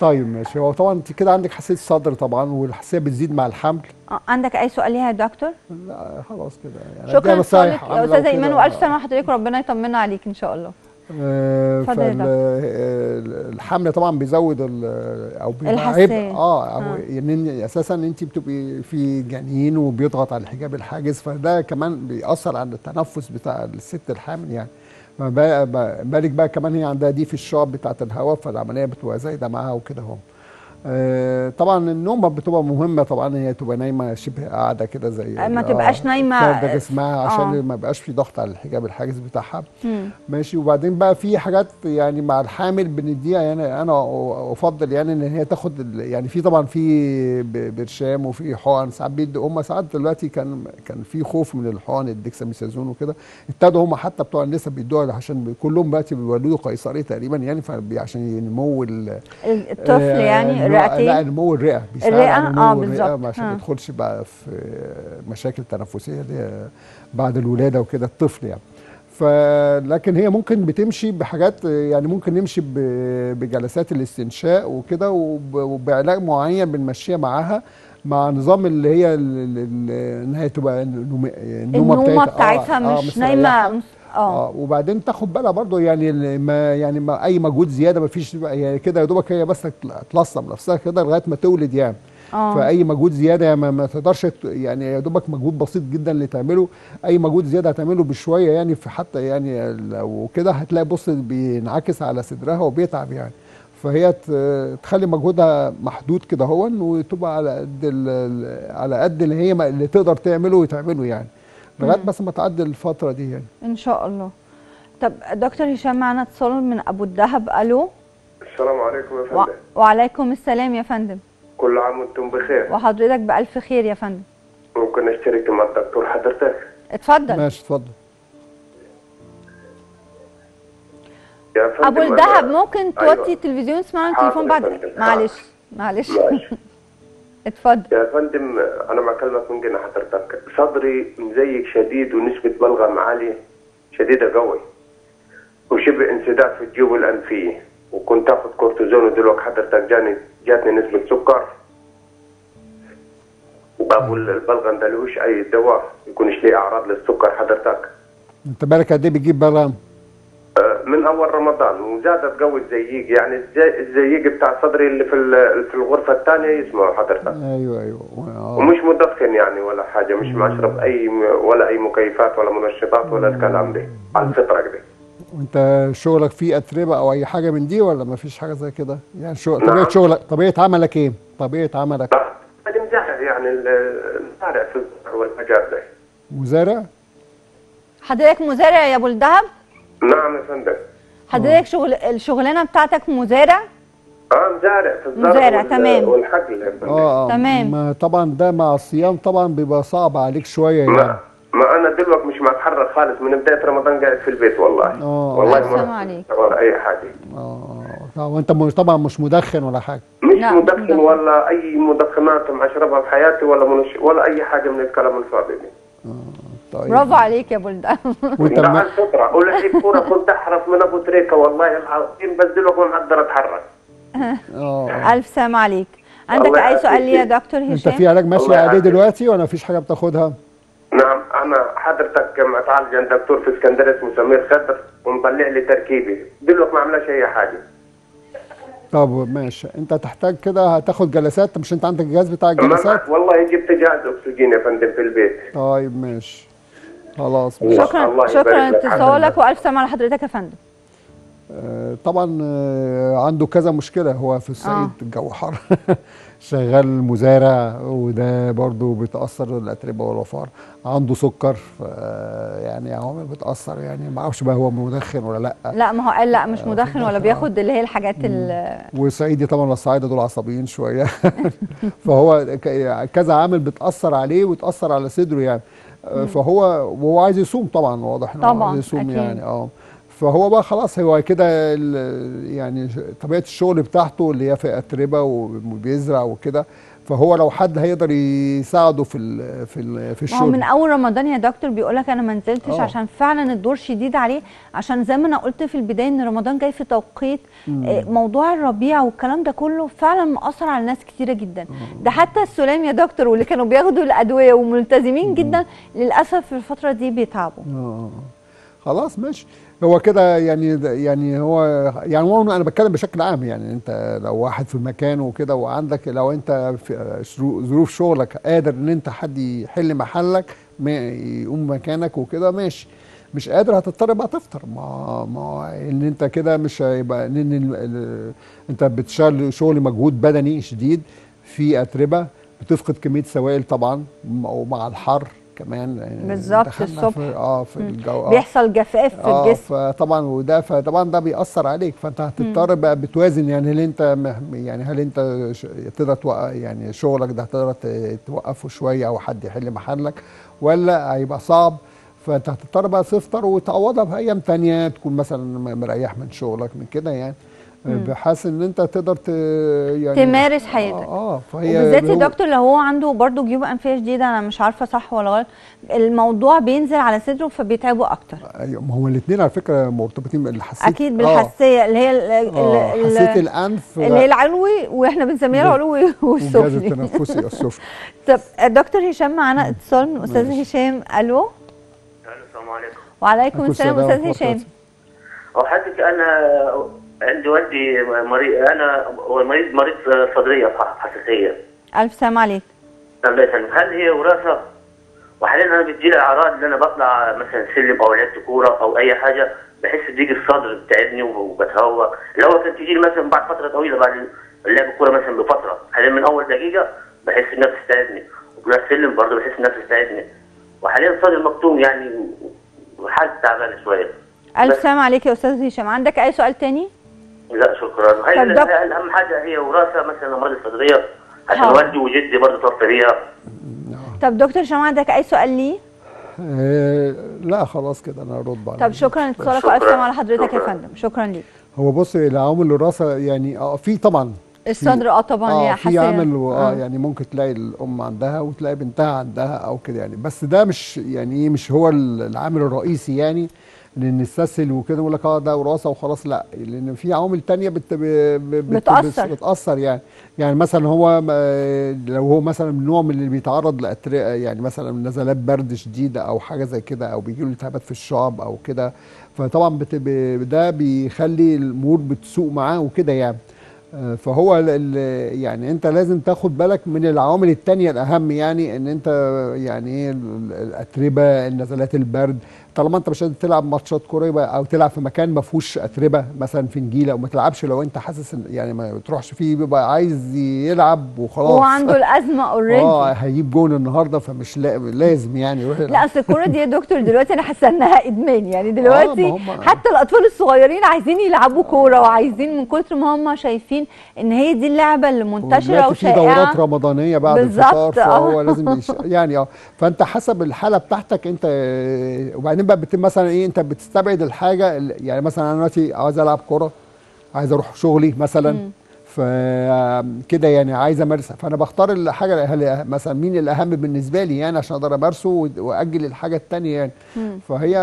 طيب ماشي. هو طبعا انت كده عندك حساسيه الصدر طبعا والحساسيه بتزيد مع الحمل. اه عندك اي سؤال ليها يا دكتور؟ لا خلاص كده يعني شكرا لك يا استاذه ايمان والف سلامه لحضرتك ربنا يطمنا عليك ان شاء الله. فالحمل طبعا بيزود او بيبقى اه او يعني اساسا انت بتبقي في جنين وبيضغط على الحجاب الحاجز، فده كمان بيأثر على التنفس بتاع الست الحامل يعني، ما بالك بقى كمان هي عندها دي في الشعب بتاعت الهواء فالعمليه بتبقى زايده معاها وكده اهو. طبعا النوم بتبقى مهمه طبعا، هي تبقى نايمه شبه قاعده كده زي ما تبقاش نايمه ده جسمها عشان آه. ما يبقاش في ضغط على الحجاب الحاجز بتاعها مم. ماشي. وبعدين بقى في حاجات يعني مع الحامل بنديها يعني انا افضل يعني ان هي تاخد يعني في طبعا في برشام وفي حقن ساعات بيدوا هم ساعات دلوقتي كان كان في خوف من الحقن الدكساميثازون وكده ابتدوا هم حتى بتوع النساء بيدوها عشان كلهم دلوقتي بيولدوا قيصري تقريبا يعني فعشان ينمو الطفل يعني الرئتين. لا نمو الرئه بيساعد على نمو الرئه عشان ما يدخلش بقى في مشاكل تنفسيه دي بعد الولاده وكده الطفل يعني. فلكن هي ممكن بتمشي بحاجات يعني ممكن نمشي بجلسات الاستنشاق وكده وبعلاج معين بنمشيها معاها مع نظام اللي هي ان هي تبقى النومه بتاعتها, بتاعتها آه مش نايمه اه وبعدين تاخد بالها برضو يعني ما يعني ما اي مجهود زياده ما فيش يعني كده يا دوبك هي بس تلصم نفسها كده لغايه ما تولد يعني أوه. فاي مجهود زياده ما, ما تقدرش يعني يا دوبك مجهود بسيط جدا اللي تعمله اي مجهود زياده هتعمله بشويه يعني في حتى يعني لو كده هتلاقي بص بينعكس على صدرها وبيتعب يعني فهي تخلي مجهودها محدود كده هو وتبقى على قد على قد اللي هي اللي تقدر تعمله وتعمله يعني لغايه بس ما تعدي الفتره دي يعني ان شاء الله. طب دكتور هشام معانا اتصال من ابو الدهب. الو السلام عليكم يا فندم. وعليكم السلام يا فندم. كل عام وانتم بخير. وحضرتك بالف خير يا فندم. ممكن اشترك مع الدكتور حضرتك؟ اتفضل. ماشي اتفضل يا فندم. ابو الدهب ممكن توطي أيوة. التلفزيون اسمعوا التليفون بعد معلش معلش اتفضل يا فندم. انا بكلمك من جنة حضرتك. صدري مزيك شديد ونسبه بلغم عاليه شديده قوي وشبه انسداد في الجيوب الانفيه وكنت اخد كورتيزون ودلوقتي حضرتك جاني جاتني نسبه سكر وابو البلغم ده ملوش اي دواء يكونش ليه اعراض للسكر حضرتك. انت بالك قد ايه بتجيب بلغم؟ من اول رمضان وزادت قوي الزييق يعني الزييق بتاع صدري اللي في في الغرفه الثانيه يسمعه حضرتك. ايوه ايوه أوه. ومش مدخن يعني ولا حاجه مش مشرب اي ولا اي مكيفات ولا منشطات ولا الكلام ده على الفطره كده. وانت شغلك فيه اتربه او اي حاجه من دي ولا ما فيش حاجه زي كده؟ يعني شغل طبيعه نعم. شغلك طبيعه عملك ايه؟ طبيعه عملك؟ انا مزارع يعني مزارع في الزرع والحاجات دي. مزارع؟ حضرتك مزارع يا ابو الدهب؟ نعم يا فندم. حضرتك شغل الشغلانه بتاعتك مزارع؟ اه مزارع في الزرع مزارع وال... تمام والحقل يا فندم. اه تمام. طبعا ده مع الصيام طبعا بيبقى صعب عليك شويه يعني. ما, ما انا دلوقتي مش متحرك خالص من بدايه رمضان قاعد في البيت والله. اه والله ما اي حاجه. اه وانت طبعا مش مدخن ولا حاجه؟ مش نعم. مدخن, مدخن ولا اي مدخنات اشربها في حياتي ولا منش... ولا اي حاجه من الكلام الفاضي ده. اه طيب. برافو عليك يا ابو الدهب. وانت على الفطره ولعيب كوره كنت احرف من ابو تريكه والله العظيم بس دلوقتي ما اقدر اتحرك. اه الف سلام عليك. عندك اي سؤال يا دكتور هشام؟ انت في علاج ماشي عليه دلوقتي ولا مفيش حاجه بتاخدها؟ نعم انا حضرتك متعالج عند دكتور في اسكندريه اسمه سمير خضر ومطلع لي تركيبي دلوقتي ما عملش اي حاجه. طب ماشي. انت تحتاج كده هتاخد جلسات مش انت عندك الجهاز بتاع الجلسات؟ والله جبت جهاز اكسجين يا فندم في البيت. طيب ماشي خلاص. شكرا شكرا لاتصالك والف سلامه على حضرتك يا فندم. آه طبعا آه عنده كذا مشكله هو في الصعيد آه. الجو حر شغال مزارع وده برضو بتاثر الاتربه والوفار. عنده سكر يعني عوامل بتاثر يعني ما اعرفش بقى هو مدخن ولا لا. لا ما هو قال لا مش مدخن ولا بياخد اللي هي الحاجات ال وصعيدي طبعا الصعايده دول عصبيين شويه فهو كذا عامل بتاثر عليه وتاثر على صدره يعني. فهو وهو عايز يصوم طبعا واضح ان هو عايز يصوم أكيد. يعني اه فهو بقى خلاص هو كده يعني طبيعه الشغل بتاعته اللي هي في اتربه وبيزرع وكده فهو لو حد هيقدر يساعده في ال في ال في الشغل. هو من اول رمضان يا دكتور بيقول لك انا ما نزلتش عشان فعلا الدور شديد عليه عشان زي ما انا قلت في البدايه ان رمضان جاي في توقيت مم. موضوع الربيع والكلام ده كله فعلا مأثر على ناس كتيره جدا. مم. ده حتى السلام يا دكتور واللي كانوا بياخدوا الادويه وملتزمين مم. جدا للاسف في الفتره دي بيتعبوا. مم. خلاص ماشي. هو كده يعني يعني هو يعني هو انا بتكلم بشكل عام يعني انت لو واحد في مكانه وكده وعندك لو انت في ظروف شغلك قادر ان انت حد يحل محلك يقوم مكانك وكده ماشي. مش قادر هتضطر بقى تفطر. ما ما ان انت كده مش هيبقى ان انت بتشتغل شغل مجهود بدني شديد في اتربه بتفقد كميه سوائل طبعا ومع الحر كمان بالظبط الصبح اه في الجو بيحصل جفاف في آه الجسم اه فطبعا وده فطبعا ده بيأثر عليك فانت هتضطر بقى بتوازن يعني هل انت يعني هل انت تقدر توقف يعني شغلك ده هتقدر توقفه شويه او حد يحل محلك ولا هيبقى صعب فانت هتضطر بقى تفطر وتعوضها بايام ثانيه تكون مثلا مريح من شغلك من كده يعني بحيث ان انت تقدر ت... يعني تمارس حياتك. اه فهي وبالذات الدكتور اللي هو عنده برضه جيوب انفيه شديده، انا مش عارفه صح ولا غلط، الموضوع بينزل على صدره فبيتعبوا اكتر. ايوه، ما هو الاثنين على فكره مرتبطين. اللي حسيت اكيد بالحساسيه آه. اللي هي ال... آه. حساسيه الانف اللي هي العلوي، واحنا بنسميها العلوي والسفلي، والجهاز التنفسي السفلي. طب دكتور هشام معانا اتصال من استاذ ماشي. هشام، الو. السلام عليكم. وعليكم السلام استاذ هشام. هو حضرتك انا عندي والدي مريض، انا والمريض مريض صدريه حساسيه. الف سلام عليك. الله يسلمك. هل هي وراثه؟ وحاليا انا بتجيلي اعراض ان انا بطلع مثلا سلم او لعبت كوره او اي حاجه بحس بيجي الصدر بتعبني وبتهوى، اللي هو كان تجيلي مثلا بعد فتره طويله بعد لعب الكوره مثلا بفتره، حاليا من اول دقيقه بحس انها بتتعبني، وطلع السلم برضه بحس انها بتتعبني، وحاليا صدري مكتوم يعني وحالتي تعبانه شويه. الف سلام عليك يا استاذ هشام. عندك اي سؤال تاني؟ لا شكرا. هي اهم حاجه هي وراثه مثلا امراض الصدريه عشان والدي وجدي برضه توفى بيها. طب دكتور هشام عندك اي سؤال ليه؟ إيه لا خلاص كده انا هرد عليه. طب شكرا لاتصالك والف سلام على حضرتك يا فندم، شكرا ليك. هو بص العوامل الوراثه يعني اه في طبعا الصدر اه طبعا آه يا حسن في عامل اه يعني ممكن تلاقي الام عندها وتلاقي بنتها عندها او كده يعني، بس ده مش يعني ايه مش هو العامل الرئيسي يعني لان نستسهل وكده نقول لك اه ده وراثه وخلاص، لا لان في عوامل ثانيه بت بتأثر بتأثر يعني يعني مثلا هو لو هو مثلا من نوع من اللي بيتعرض لأترقة يعني مثلا نزلات برد شديده او حاجه زي كده او بيجي له التهابات في الشعب او كده، فطبعا ده بيخلي الامور بتسوء معاه وكده يعني. فهو يعني انت لازم تاخد بالك من العوامل الثانيه الاهم يعني ان انت يعني ايه الاتربه النزلات البرد، طالما انت مش قادر تلعب ماتشات كوره او تلعب في مكان ما فيهوش اتربه مثلا في نجيله، وما تلعبش لو انت حاسس يعني ما تروحش فيه بيبقى عايز يلعب وخلاص هو عنده الازمه اوريدي اه هيجيب جون النهارده فمش لازم يعني يروح لا اصل الكوره دي يا دكتور دلوقتي انا حاسه انها ادمان يعني دلوقتي آه حتى الاطفال الصغيرين عايزين يلعبوا كوره وعايزين من كتر ما هم شايفين ان هي دي اللعبه اللي منتشره وشائعه في دورات رمضانيه بعد الفطار فهو لازم يعني اه فانت حسب الحاله بتاعتك انت. وبعدين بقى بتم مثلا ايه انت بتستبعد الحاجه يعني مثلا انا دلوقتي عايز العب كوره، عايز اروح شغلي مثلا فكده يعني عايز امارسها، فانا بختار الحاجه مثلا مين الاهم بالنسبه لي يعني عشان اقدر امارسه واجل الحاجه الثانيه يعني. مم. فهي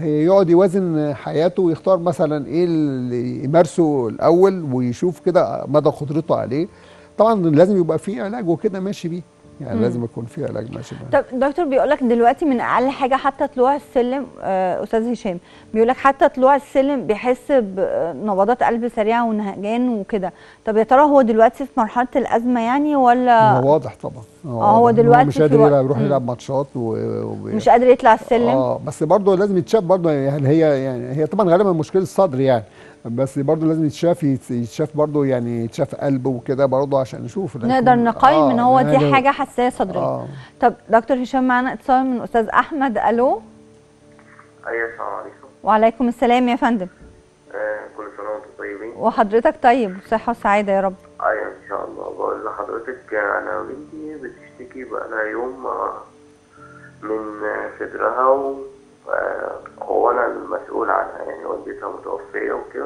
هي يقعد يوازن حياته ويختار مثلا ايه اللي يمارسه الاول ويشوف كده مدى قدرته عليه، طبعا لازم يبقى في علاج وكده ماشي بيه يعني مم. لازم يكون في علاج ماشي. طب دكتور بيقول لك دلوقتي من اقل حاجه حتى طلوع السلم آه استاذ هشام بيقول لك حتى طلوع السلم بيحس بنبضات قلب سريعه ونهجان وكده، طب يا ترى هو دلوقتي في مرحله الازمه يعني ولا؟ هو واضح طبعا اه هو دلوقتي مش قادر يلعب يروح يلعب ماتشات ومش قادر يطلع السلم اه بس برضه لازم يتشاف برضه يعني هي يعني هي طبعا غالبا مشكله الصدر يعني بس برضه لازم يتشاف يتشاف برضه يعني يتشاف قلبه وكده برضه عشان نشوف نقدر نقيم آه ان هو دي حاجه حساسيه صدريه. آه طب دكتور هشام معانا اتصال من استاذ احمد، الو. ايوه السلام عليكم. وعليكم السلام يا فندم. آه كل سنه وانتم طيبين. وحضرتك طيب وصحه وسعاده يا رب. ايوه ان شاء الله. بقول لحضرتك انا بنتي بتشتكي بقى لها يوم من صدرها و هو انا المسؤول عنها يعني والدتها متوفيه وكده،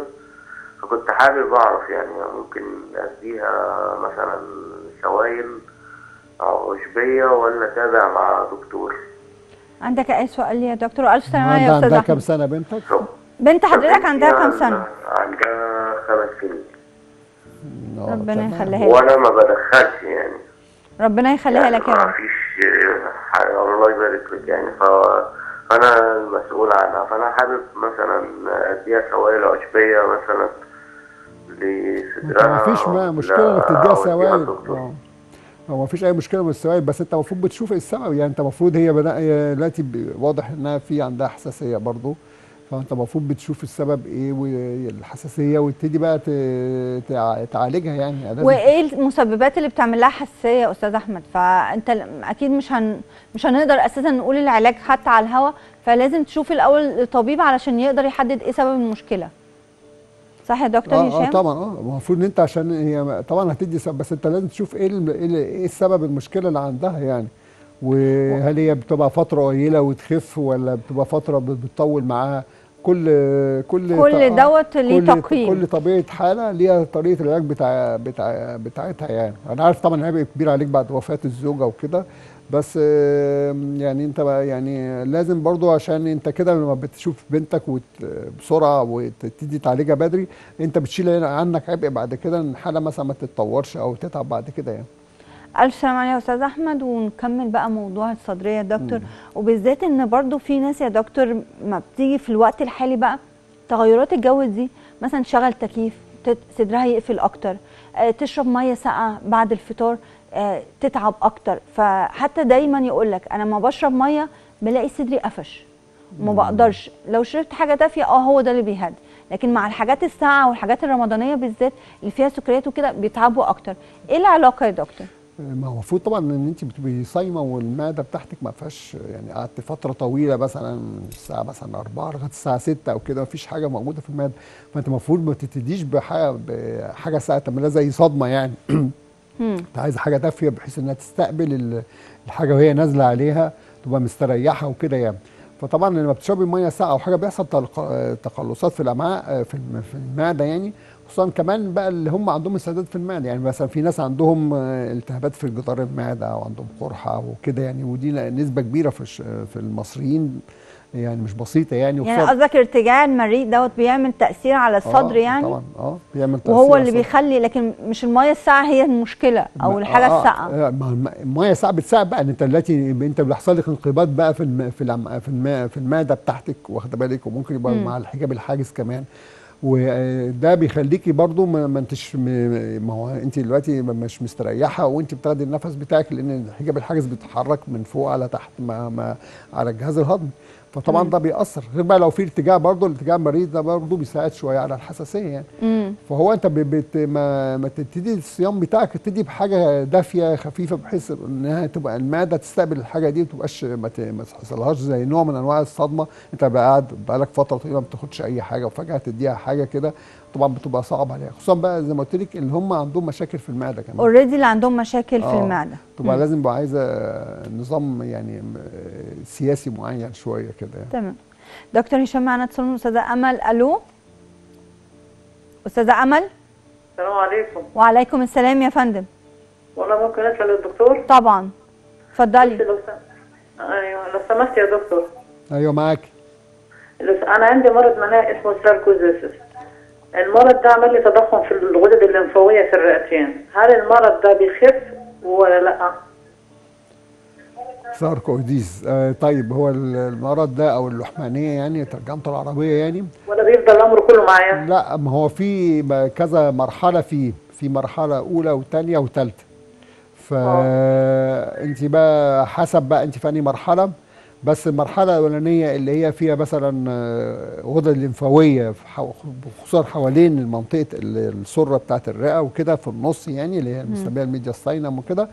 فكنت حابب اعرف يعني ممكن اديها مثلا سوائل او عشبيه ولا اتابع مع دكتور؟ عندك اي سؤال يا دكتور؟ الف سلامه يا استاذ. عندها كام سنه بنتك؟ بنت حضرتك عندها كام سنه؟ عندها خمس سنين. ربنا يخليها لك. وانا ما بدخلش يعني. ربنا يخليها لك يا رب. ما فيش حاجه الله يبارك لك يعني ف أنا المسؤول عنها، فأنا حابب مثلا أديها سوائل عشبية مثلا لصدرها. ما فيش مشكلة إنك تديها سوائل، هو ما فيش أي مشكلة من السوائل، بس أنت المفروض بتشوف إيه السبب، يعني أنت المفروض هي دلوقتي واضح إنها في عندها حساسية برضه، فأنت المفروض بتشوف السبب إيه والحساسية وتبتدي بقى تعالجها يعني. وإيه المسببات اللي بتعمل لها حساسية يا أستاذ أحمد؟ فأنت أكيد مش هن مش هنقدر اساسا نقول العلاج حتى على الهواء، فلازم تشوف الاول طبيب علشان يقدر يحدد ايه سبب المشكله. صح يا دكتور هشام؟ اه, آه طبعا اه المفروض ان انت عشان هي طبعا هتدي سبب، بس انت لازم تشوف ايه ايه السبب المشكله اللي عندها يعني، وهل هي بتبقى فتره قليله وتخف ولا بتبقى فتره بتطول معاها، كل كل كل دوت ليه تقييم، كل طبيعه حاله ليها طريقه العلاج بتاع بتاع بتاعتها. يعني انا عارف طبعا هيبقى كبير عليك بعد وفاه الزوجه وكده، بس يعني انت بقى يعني لازم برضو، عشان انت كده لما بتشوف بنتك وت... بسرعه وتبتدي تعالجها بدري، انت بتشيل عنك عبء بعد كده ان حاله مثلا ما تتطورش او تتعب بعد كده. يعني ألف سلام عليكم يا أستاذ أحمد. ونكمل بقى موضوع الصدرية يا دكتور، وبالذات إن برضو في ناس يا دكتور ما بتيجي في الوقت الحالي بقى تغيرات الجو دي، مثلا شغل تكييف صدرها يقفل أكتر، آه تشرب مية ساقعة بعد الفطار، آه تتعب أكتر. فحتى دايما يقول لك أنا ما بشرب مية بلاقي صدري قفش ما بقدرش، لو شربت حاجة دافية أه هو ده اللي بيهدي، لكن مع الحاجات الساقعة والحاجات الرمضانية بالذات اللي فيها سكريات وكده بيتعبوا أكتر. إيه العلاقة يا دكتور؟ ما هو المفروض طبعا ان انت بتبقي صايمه والمعده بتاعتك ما فيهاش، يعني قعدت فتره طويله مثلا الساعه مثلا أربعة لغايه الساعه ستة او كده ما فيش حاجه موجوده في المعده، فانت المفروض ما تبتديش بحاجه بحاجه ساعه تعملها زي صدمه. يعني انت عايزه حاجه دافيه بحيث انها تستقبل الحاجه وهي نازله عليها تبقى مستريحه وكده يعني. فطبعا لما بتشربي ميه ساقعه او حاجه بيحصل تقلصات في الامعاء في المعده، يعني خصوصا كمان بقى اللي هم عندهم انسداد في المعده، يعني مثلا في ناس عندهم التهابات في جدار المعده او عندهم قرحه وكده يعني، ودي نسبه كبيره في في المصريين يعني مش بسيطه يعني. يعني قصدك ارتجاع المريء دوت بيعمل تاثير على الصدر؟ آه يعني طبعا اه بيعمل تاثير، وهو اللي بيخلي، لكن مش الميه الساقعه هي المشكله او الحاجه آه الساقعه. الميه الساقعه بتساعد بقى ان انت دلوقتي انت بيحصل لك انقباض بقى في في في المعده بتاعتك واخده بالك، وممكن يبقى مع الحجاب الحاجز كمان، وده بيخليكي برضو ما انتش، ما هو انت دلوقتي مش مستريحه وانت بتاخدي النفس بتاعك، لان الحجاب الحاجز بيتحرك من فوق على تحت ما ما على الجهاز الهضمي، فطبعا ده بيأثر. غير بقى لو في ارتجاع، برضو الارتجاع المريض ده برضو بيساعد شويه على الحساسيه يعني. مم. فهو انت بت ما, ما تبتدي الصيام بتاعك تبتدي بحاجه دافيه خفيفه بحيث انها تبقى المعده تستقبل الحاجه دي، ما تبقاش ما تحصلهاش زي نوع من انواع الصدمه، انت بقى قاعد بقالك فتره طويله ما بتاخدش اي حاجه وفجاه تديها حاجه كده، طبعا بتبقى صعبه عليها، خصوصا بقى زي ما قلت لك اللي هم عندهم مشاكل في المعده كمان. اوريدي اللي عندهم مشاكل آه. في المعده طبعا لازم يبقى عايزه نظام يعني سياسي معين شويه كده يعني. تمام دكتور هشام، معانا اتصال من استاذه امل. الو استاذه امل. السلام عليكم. وعليكم السلام يا فندم. والله ممكن اسال الدكتور؟ طبعا اتفضلي. لو سم... ايوه لو سمحت يا دكتور. ايوه معاكي. انا عندي مرض مناعي اسمه ساركوزيسيس، المرض ده عمل لي تضخم في الغدد الليمفاويه في الرئتين، هل المرض ده بيخف ولا لا؟ ساركويديز آه طيب، هو المرض ده او اللحمانيه يعني ترجمته العربيه يعني، ولا بيفضل الامر كله معايا؟ لا، ما هو في كذا مرحله، فيه في مرحله اولى وثانيه وثالثه، فانت بقى حسب بقى انت في انهي مرحله. بس المرحله الاولانيه اللي هي فيها مثلا غدد لمفاويه خصوصا حوالين المنطقه السره بتاعه الرئه وكده في النص، يعني اللي هي بنسميها الميدياستاينم وكده،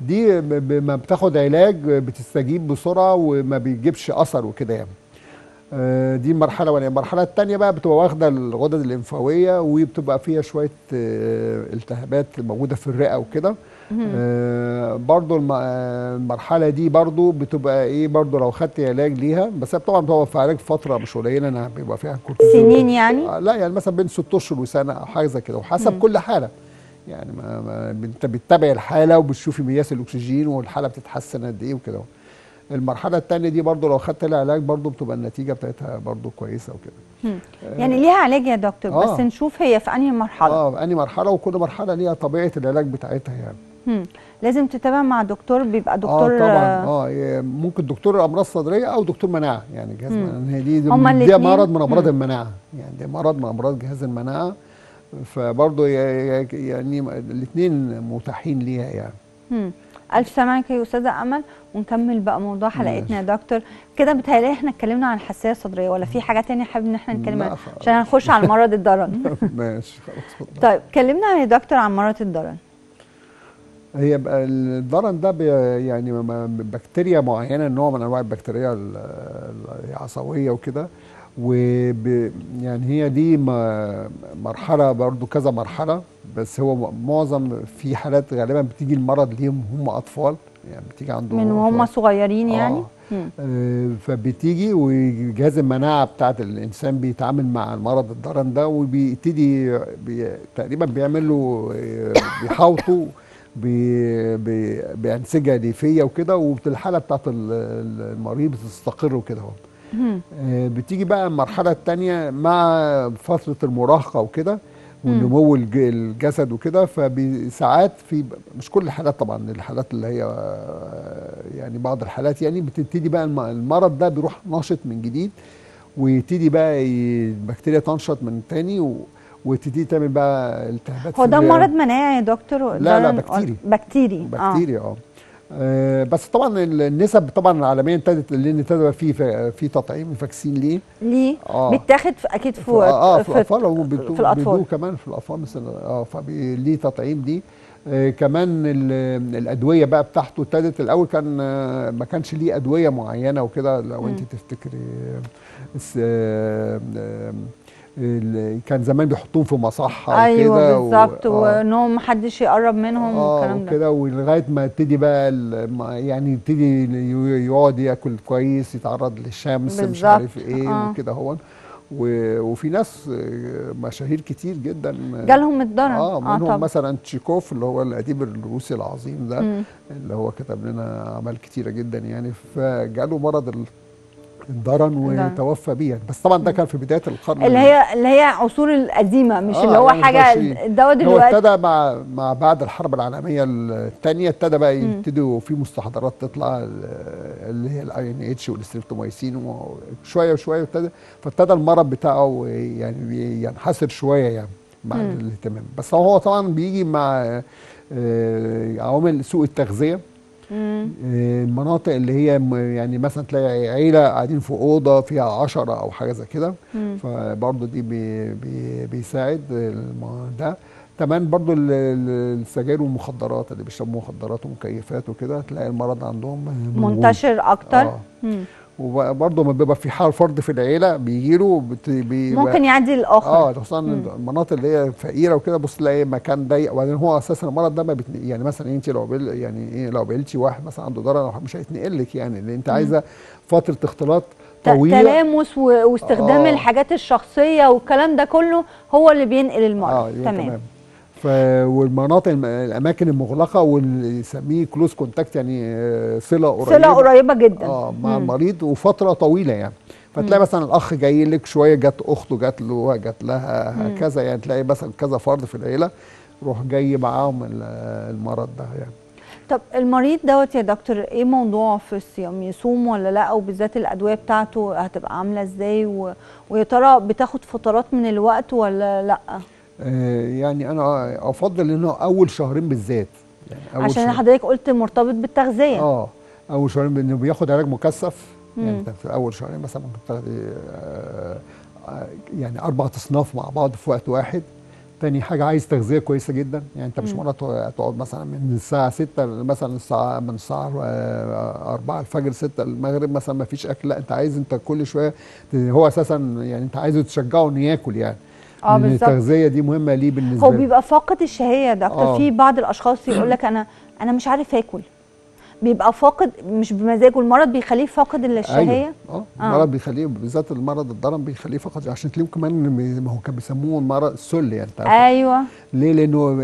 دي ما بتاخد علاج بتستجيب بسرعه وما بيجيبش اثر وكده يعني. دي المرحله الاولانيه. المرحله الثانيه بقى بتبقى واخده الغدد الليمفاويه وبتبقى فيها شويه التهابات موجوده في الرئه وكده. آه برضو المرحله دي برضو بتبقى ايه، برضو لو خدت علاج ليها، بس طبعا هو في علاج فتره مش قليله، انا بيبقى فيها سنين يعني. آه لا يعني مثلا بين ست اشهر وسنه او حاجه زي كده، وحسب كل حاله يعني. ما ما انت بتتابع الحاله وبتشوفي مقياس الاكسجين والحاله بتتحسن قد ايه وكده. المرحله الثانيه دي برضو لو خدت لها علاج برضو بتبقى النتيجه بتاعتها برضو كويسه وكده. يعني ليها علاج يا دكتور؟ آه بس نشوف هي في انهي مرحله. اه انهي مرحله، وكل مرحله ليها طبيعه العلاج بتاعتها يعني. مم. لازم تتابع مع دكتور، بيبقى دكتور اه طبعا اه ممكن دكتور الامراض الصدريه او دكتور مناعه يعني جهاز مناعه. هي دي دي مرض من امراض المناعه يعني، دي مرض من امراض جهاز المناعه، فبرضه يعني الاثنين متاحين ليها يعني. مم. الف سلامه عليكي يا استاذه امل. ونكمل بقى موضوع حلقتنا يا دكتور. كده بتهيألي احنا اتكلمنا عن الحساسيه الصدريه، ولا في حاجه ثانيه حابب ان احنا نتكلم عنها عشان هنخش على مرض الضرن؟ ماشي خلاص. طيب كلمنا يا دكتور عن مرض الضرن. هي بقى الضرن ده يعني بكتيريا معينه، نوع من انواع البكتيريا العصويه وكده، ويعني هي دي مرحله برضو كذا مرحله، بس هو معظم في حالات غالبا بتيجي المرض ليهم هم اطفال يعني بتيجي عنده من وهم صغيرين يعني آه. فبتيجي وجهاز المناعه بتاعت الانسان بيتعامل مع المرض الضرن ده وبيبتدي بي تقريبا بيعمل له بيحاوطه بانسجه ليفيه وكده، والحاله بتاعت المريض بتستقر وكده اهو. بتيجي بقى المرحله الثانيه مع فتره المراهقه وكده ونمو الجسد وكده، فساعات في مش كل الحالات طبعا، الحالات اللي هي يعني بعض الحالات يعني بتبتدي بقى المرض ده بيروح ناشط من جديد ويبتدي بقى البكتيريا تنشط من تاني وتبتدي تعمل بقى التهابات. هو ده مرض مناعي يا دكتور؟ لا لا بكتيري بكتيري بكتيري اه آه بس طبعا النسب طبعا عالميا ابتدت لان ابتدى في في تطعيم فاكسين ليه؟ ليه؟ آه بيتاخد اكيد في اه في الاطفال في الاطفال كمان في الاطفال اه فليه تطعيم دي آه كمان الادويه بقى بتاعته ابتدت. الاول كان آه ما كانش ليه ادويه معينه وكده لو انت تفتكري آه آه كان زمان بيحطوهم في مصحه وكده. ايوه بالظبط و... آه. وانهم محدش يقرب منهم والكلام آه ده وكده، ولغايه ما يبتدي بقى يعني يبتدي يقعد ياكل كويس، يتعرض للشمس، مش عارف ايه آه. وكده هو و... وفي ناس مشاهير كتير جدا جالهم الضرر اه منهم آه مثلا تشيكوف اللي هو الاديب الروسي العظيم ده م. اللي هو كتب لنا اعمال كتيره جدا يعني، فجاله مرض ال... انضرن وتوفى بيه. بس طبعا ده كان في بدايه القرن اللي هي اللي هي عصور القديمه، مش آه اللي هو يعني حاجه الدواء دلوقتي. هو ابتدى مع مع بعد الحرب العالميه الثانيه ابتدى بقى يبتدوا في مستحضرات تطلع اللي هي الاي ان اتش والاستريبتومايسين وشويه وشويه ابتدى فابتدى المرض بتاعه يعني ينحسر شويه يعني مع مم. الاهتمام. بس هو طبعا بيجي مع عوامل سوء التغذيه، المناطق اللي هي يعني مثلا تلاقي عيله قاعدين في اوضه فيها عشرة او حاجه زي كده، فبرضه دي بي بي بيساعد ده. كمان برضه السجاير والمخدرات، اللي بيشربوا مخدرات ومكيفات وكده تلاقي المرض عندهم منتشر اكتر آه. وبرضه لما بيبقى في حال فرد في العيله بيجيله بي ممكن يعدي للاخر اه خصوصا المناطق اللي هي فقيره وكده. بص تلاقي مكان ضيق، وبعدين هو اساسا المرض ده ما يعني مثلا انت لو بيل يعني ايه لو بقيتي واحد مثلا عنده ضرر مش هيتنقل لك يعني، اللي انت عايزه فتره اختلاط طويله، تلامس واستخدام آه الحاجات الشخصيه والكلام ده كله هو اللي بينقل المرض آه تمام, تمام. والمناطق الاماكن المغلقه واللي يسميه كلوز كونتاكت يعني صله قريبه صله قريبه جدا اه مع المريض وفتره طويله يعني. فتلاقي مثلا الاخ جاي لك شويه، جت اخته، جت له، جت لها، هكذا يعني. تلاقي مثلا كذا فرد في العيله روح جاي معاهم المرض ده يعني. طب المريض دوت يا دكتور ايه موضوعه في الصيام؟ يصوم ولا لا؟ وبالذات الادويه بتاعته هتبقى عامله ازاي؟ ويا ترى بتاخد فترات من الوقت ولا لا؟ يعني انا افضل انه اول شهرين بالذات يعني أول عشان حضرتك قلت مرتبط بالتغذيه اه اول شهرين انه بياخد علاج مكثف يعني. في اول شهرين مثلا ممكن تاخدي يعني اربع اصناف مع بعض في وقت واحد. تاني حاجه عايز تغذيه كويسه جدا يعني، انت مش مرة تقعد مثلا من الساعه ستة مثلا الساعه من الساعه أربعة الفجر ستة المغرب مثلا ما فيش اكل، لا انت عايز انت كل شويه هو اساسا يعني انت عايزه تشجعه انه ياكل يعني اه بالظبط. التغذيه دي مهمه ليه بالنسبه له. هو بيبقى فاقد الشهيه يا دكتور آه. في بعض الاشخاص يقول لك انا انا مش عارف اكل، بيبقى فاقد مش بمزاجه، المرض بيخليه فاقد الشهيه أيوة. اه المرض بيخليه بالذات المرض الضرم بيخليه فاقد، عشان تلاقيه كمان ما هو كان بيسموه مرض السل يعني تعرف. ايوه ليه؟ لانه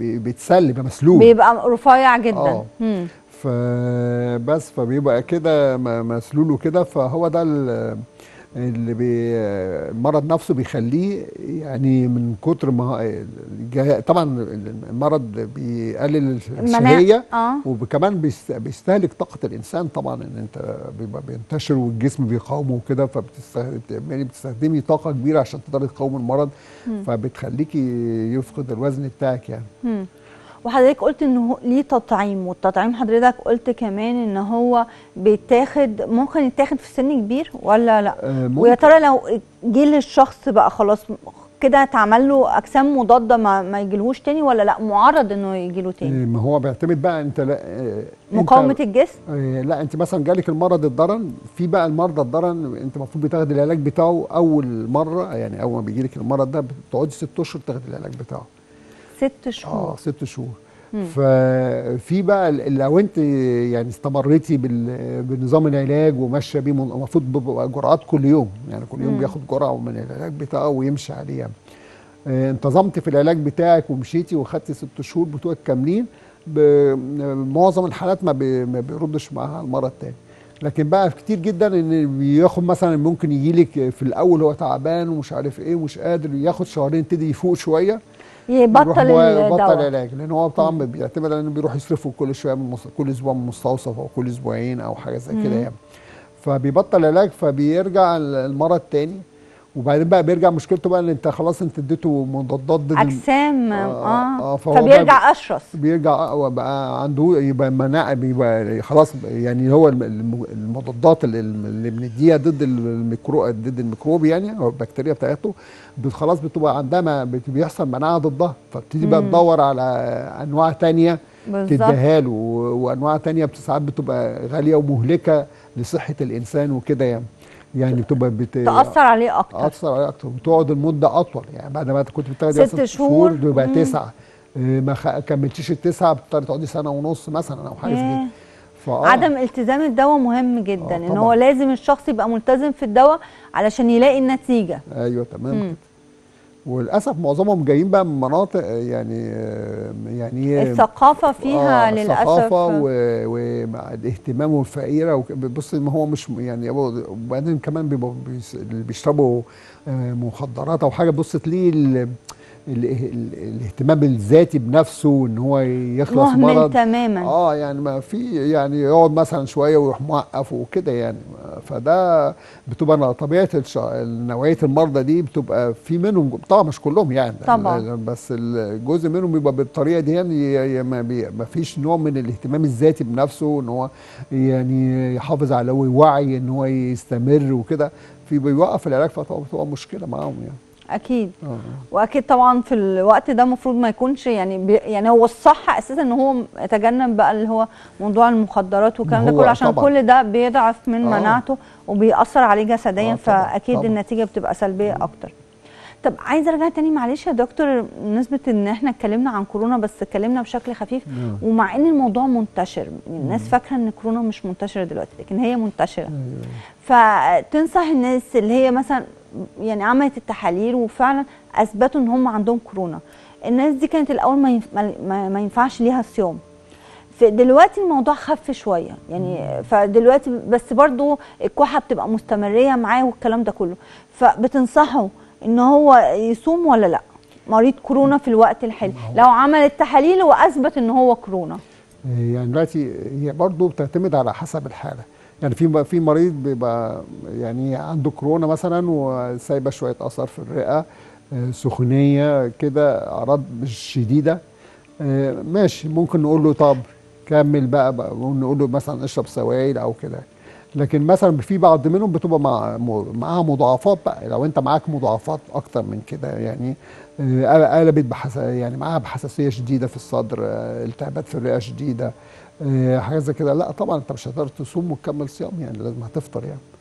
بيتسل بيبقى مسلول، بيبقى رفيع جدا اه فبس فبيبقى كده مسلوله كده. فهو ده اللي بي المرض نفسه بيخليه يعني من كتر ما طبعا المرض بيقلل الشهيه آه. وكمان بيستهلك طاقه الانسان طبعا، ان انت بيبقى بينتشر والجسم بيقاومه وكده، فبتستخدمي بتستخدمي طاقه كبيره عشان تقدري تقاومي المرض م. فبتخليكي يفقد الوزن بتاعك يعني م. وحضرتك قلت انه ليه تطعيم، والتطعيم حضرتك قلت كمان ان هو بيتاخد ممكن يتاخد في سن كبير ولا لا؟ ويا ترى لو جه للشخص بقى خلاص كده هتعمل له اجسام مضاده ما, ما يجيلهوش تاني ولا لا معرض انه يجيله تاني؟ ما هو بيعتمد بقى انت لا مقاومه الجسم؟ لا انت مثلا جالك المرض الضرن، في بقى المرضى الضرن انت المفروض بتاخدي العلاج بتاعه اول مره يعني، اول ما بيجيلك المرض ده بتقعدي ست اشهر تاخدي العلاج بتاعه ست شهور اه ست شهور ففي بقى لو انت يعني استمرتي بالنظام العلاج وماشيه بيه، المفروض بيبقى جرعات كل يوم، يعني كل يوم مم. بياخد جرعه من العلاج بتاعه ويمشي عليها. انتظمت في العلاج بتاعك ومشيتي وخدتي ست شهور بتوعك كاملين، معظم الحالات ما بيردش معاها المره الثانيه. لكن بقى كتير جدا ان بياخد مثلا، ممكن يجي لك في الاول هو تعبان ومش عارف ايه ومش قادر، ياخد شهرين يبتدي يفوق شويه، يبطل يبطل العلاج، لان هو طبعا بيعتمد على انه بيروح يصرفه كل شويه من مص... كل اسبوع من مستوصف او كل اسبوعين او حاجه زي كده يعني. فبيبطل العلاج فبيرجع المرض الثاني، وبعدين بقى بيرجع مشكلته بقى ان انت خلاص انت اديته مضادات اجسام اه, آه فبيرجع اشرس، بيرجع بقى عنده يبقى مناعه، بيبقى خلاص يعني هو المضادات اللي بنديها ضد الميكرو ضد الميكروب يعني او البكتيريا بتاعته خلاص بتبقى عندها، بيحصل مناعه ضدها، فبتبتدي بقى تدور على انواع ثانيه تديها له، وانواع ثانيه ساعات بتبقى غاليه ومهلكه لصحه الانسان وكده يعني. يعني بتبقى بت... تأثر عليه أكتر تأثر عليه أكتر وتقعد المدة أطول، يعني بعد ما كنت بتاخدي ست شهور بيبقى تسعة، ما خ... كملتيش التسعة بتضطري تقعدي سنة ونص مثلا أو حاجة زي كده. فأه... عدم التزام الدواء مهم جدا، إن هو لازم الشخص يبقى ملتزم في الدواء علشان يلاقي النتيجة. أيوه تمام كده. وللأسف معظمهم جايين بقى من مناطق يعني يعني الثقافة فيها آه للأسف، الثقافة والاهتمام والفقيرة. بص ما هو مش يعني، وبعدين كمان بيبقوا اللي بيشربوا مخدرات أو حاجة، بص تلاقيه الاهتمام الذاتي بنفسه ان هو يخلص مرض مهمل تماما اه يعني، ما في يعني يقعد مثلا شويه ويروح موقف وكده يعني. فده بتبقى طبيعه نوعيه المرضى دي، بتبقى في منهم طبعا مش كلهم يعني طبعا، بس الجزء منهم بيبقى بالطريقه دي يعني، ما فيش نوع من الاهتمام الذاتي بنفسه ان هو يعني يحافظ على وعي ان هو يستمر وكده، في بيوقف العلاج فطبعا بتبقى مشكله معاهم يعني اكيد. أوه. واكيد طبعا في الوقت ده المفروض ما يكونش يعني يعني هو الصح اساسا ان هو يتجنب بقى اللي هو موضوع المخدرات والكلام ده كله، عشان طبعًا. كل ده بيضعف من أوه. مناعته وبيأثر عليه جسديا، فاكيد طبعًا. النتيجه بتبقى سلبيه أوه. اكتر. طب عايزه ارجع تاني معلش يا دكتور، بالنسبه ان احنا اتكلمنا عن كورونا بس اتكلمنا بشكل خفيف، أوه. ومع ان الموضوع منتشر، الناس فاكره ان كورونا مش منتشره دلوقتي لكن هي منتشره. أيوه. فتنصح الناس اللي هي مثلا يعني عملت التحاليل وفعلا اثبتوا ان هم عندهم كورونا، الناس دي كانت الاول ما ينف... ما ينفعش ليها الصيام، دلوقتي الموضوع خف شويه يعني، فدلوقتي بس برضو الكحه بتبقى مستمريه معاه والكلام ده كله، فبتنصحه ان هو يصوم ولا لا مريض كورونا في الوقت الحالي لو عمل التحاليل واثبت ان هو كورونا؟ يعني دلوقتي هي برضو بتعتمد على حسب الحاله، يعني في في مريض بيبقى يعني عنده كورونا مثلا وسايبه شويه اثر في الرئه، سخونيه كده، اعراض مش شديده، ماشي ممكن نقول له طب كمل بقى, بقى ونقول له مثلا اشرب سوائل او كده. لكن مثلا في بعض منهم بتبقى مع معاها مضاعفات بقى، لو انت معاك مضاعفات اكتر من كده يعني، قلبت بحساسيه يعني معاها بحساسيه شديده في الصدر، التهابات في الرئه شديده، حاجه زي كده، لا طبعا انت مش هتقدر تصوم وتكمل صيام يعني، لازم هتفطر يعني.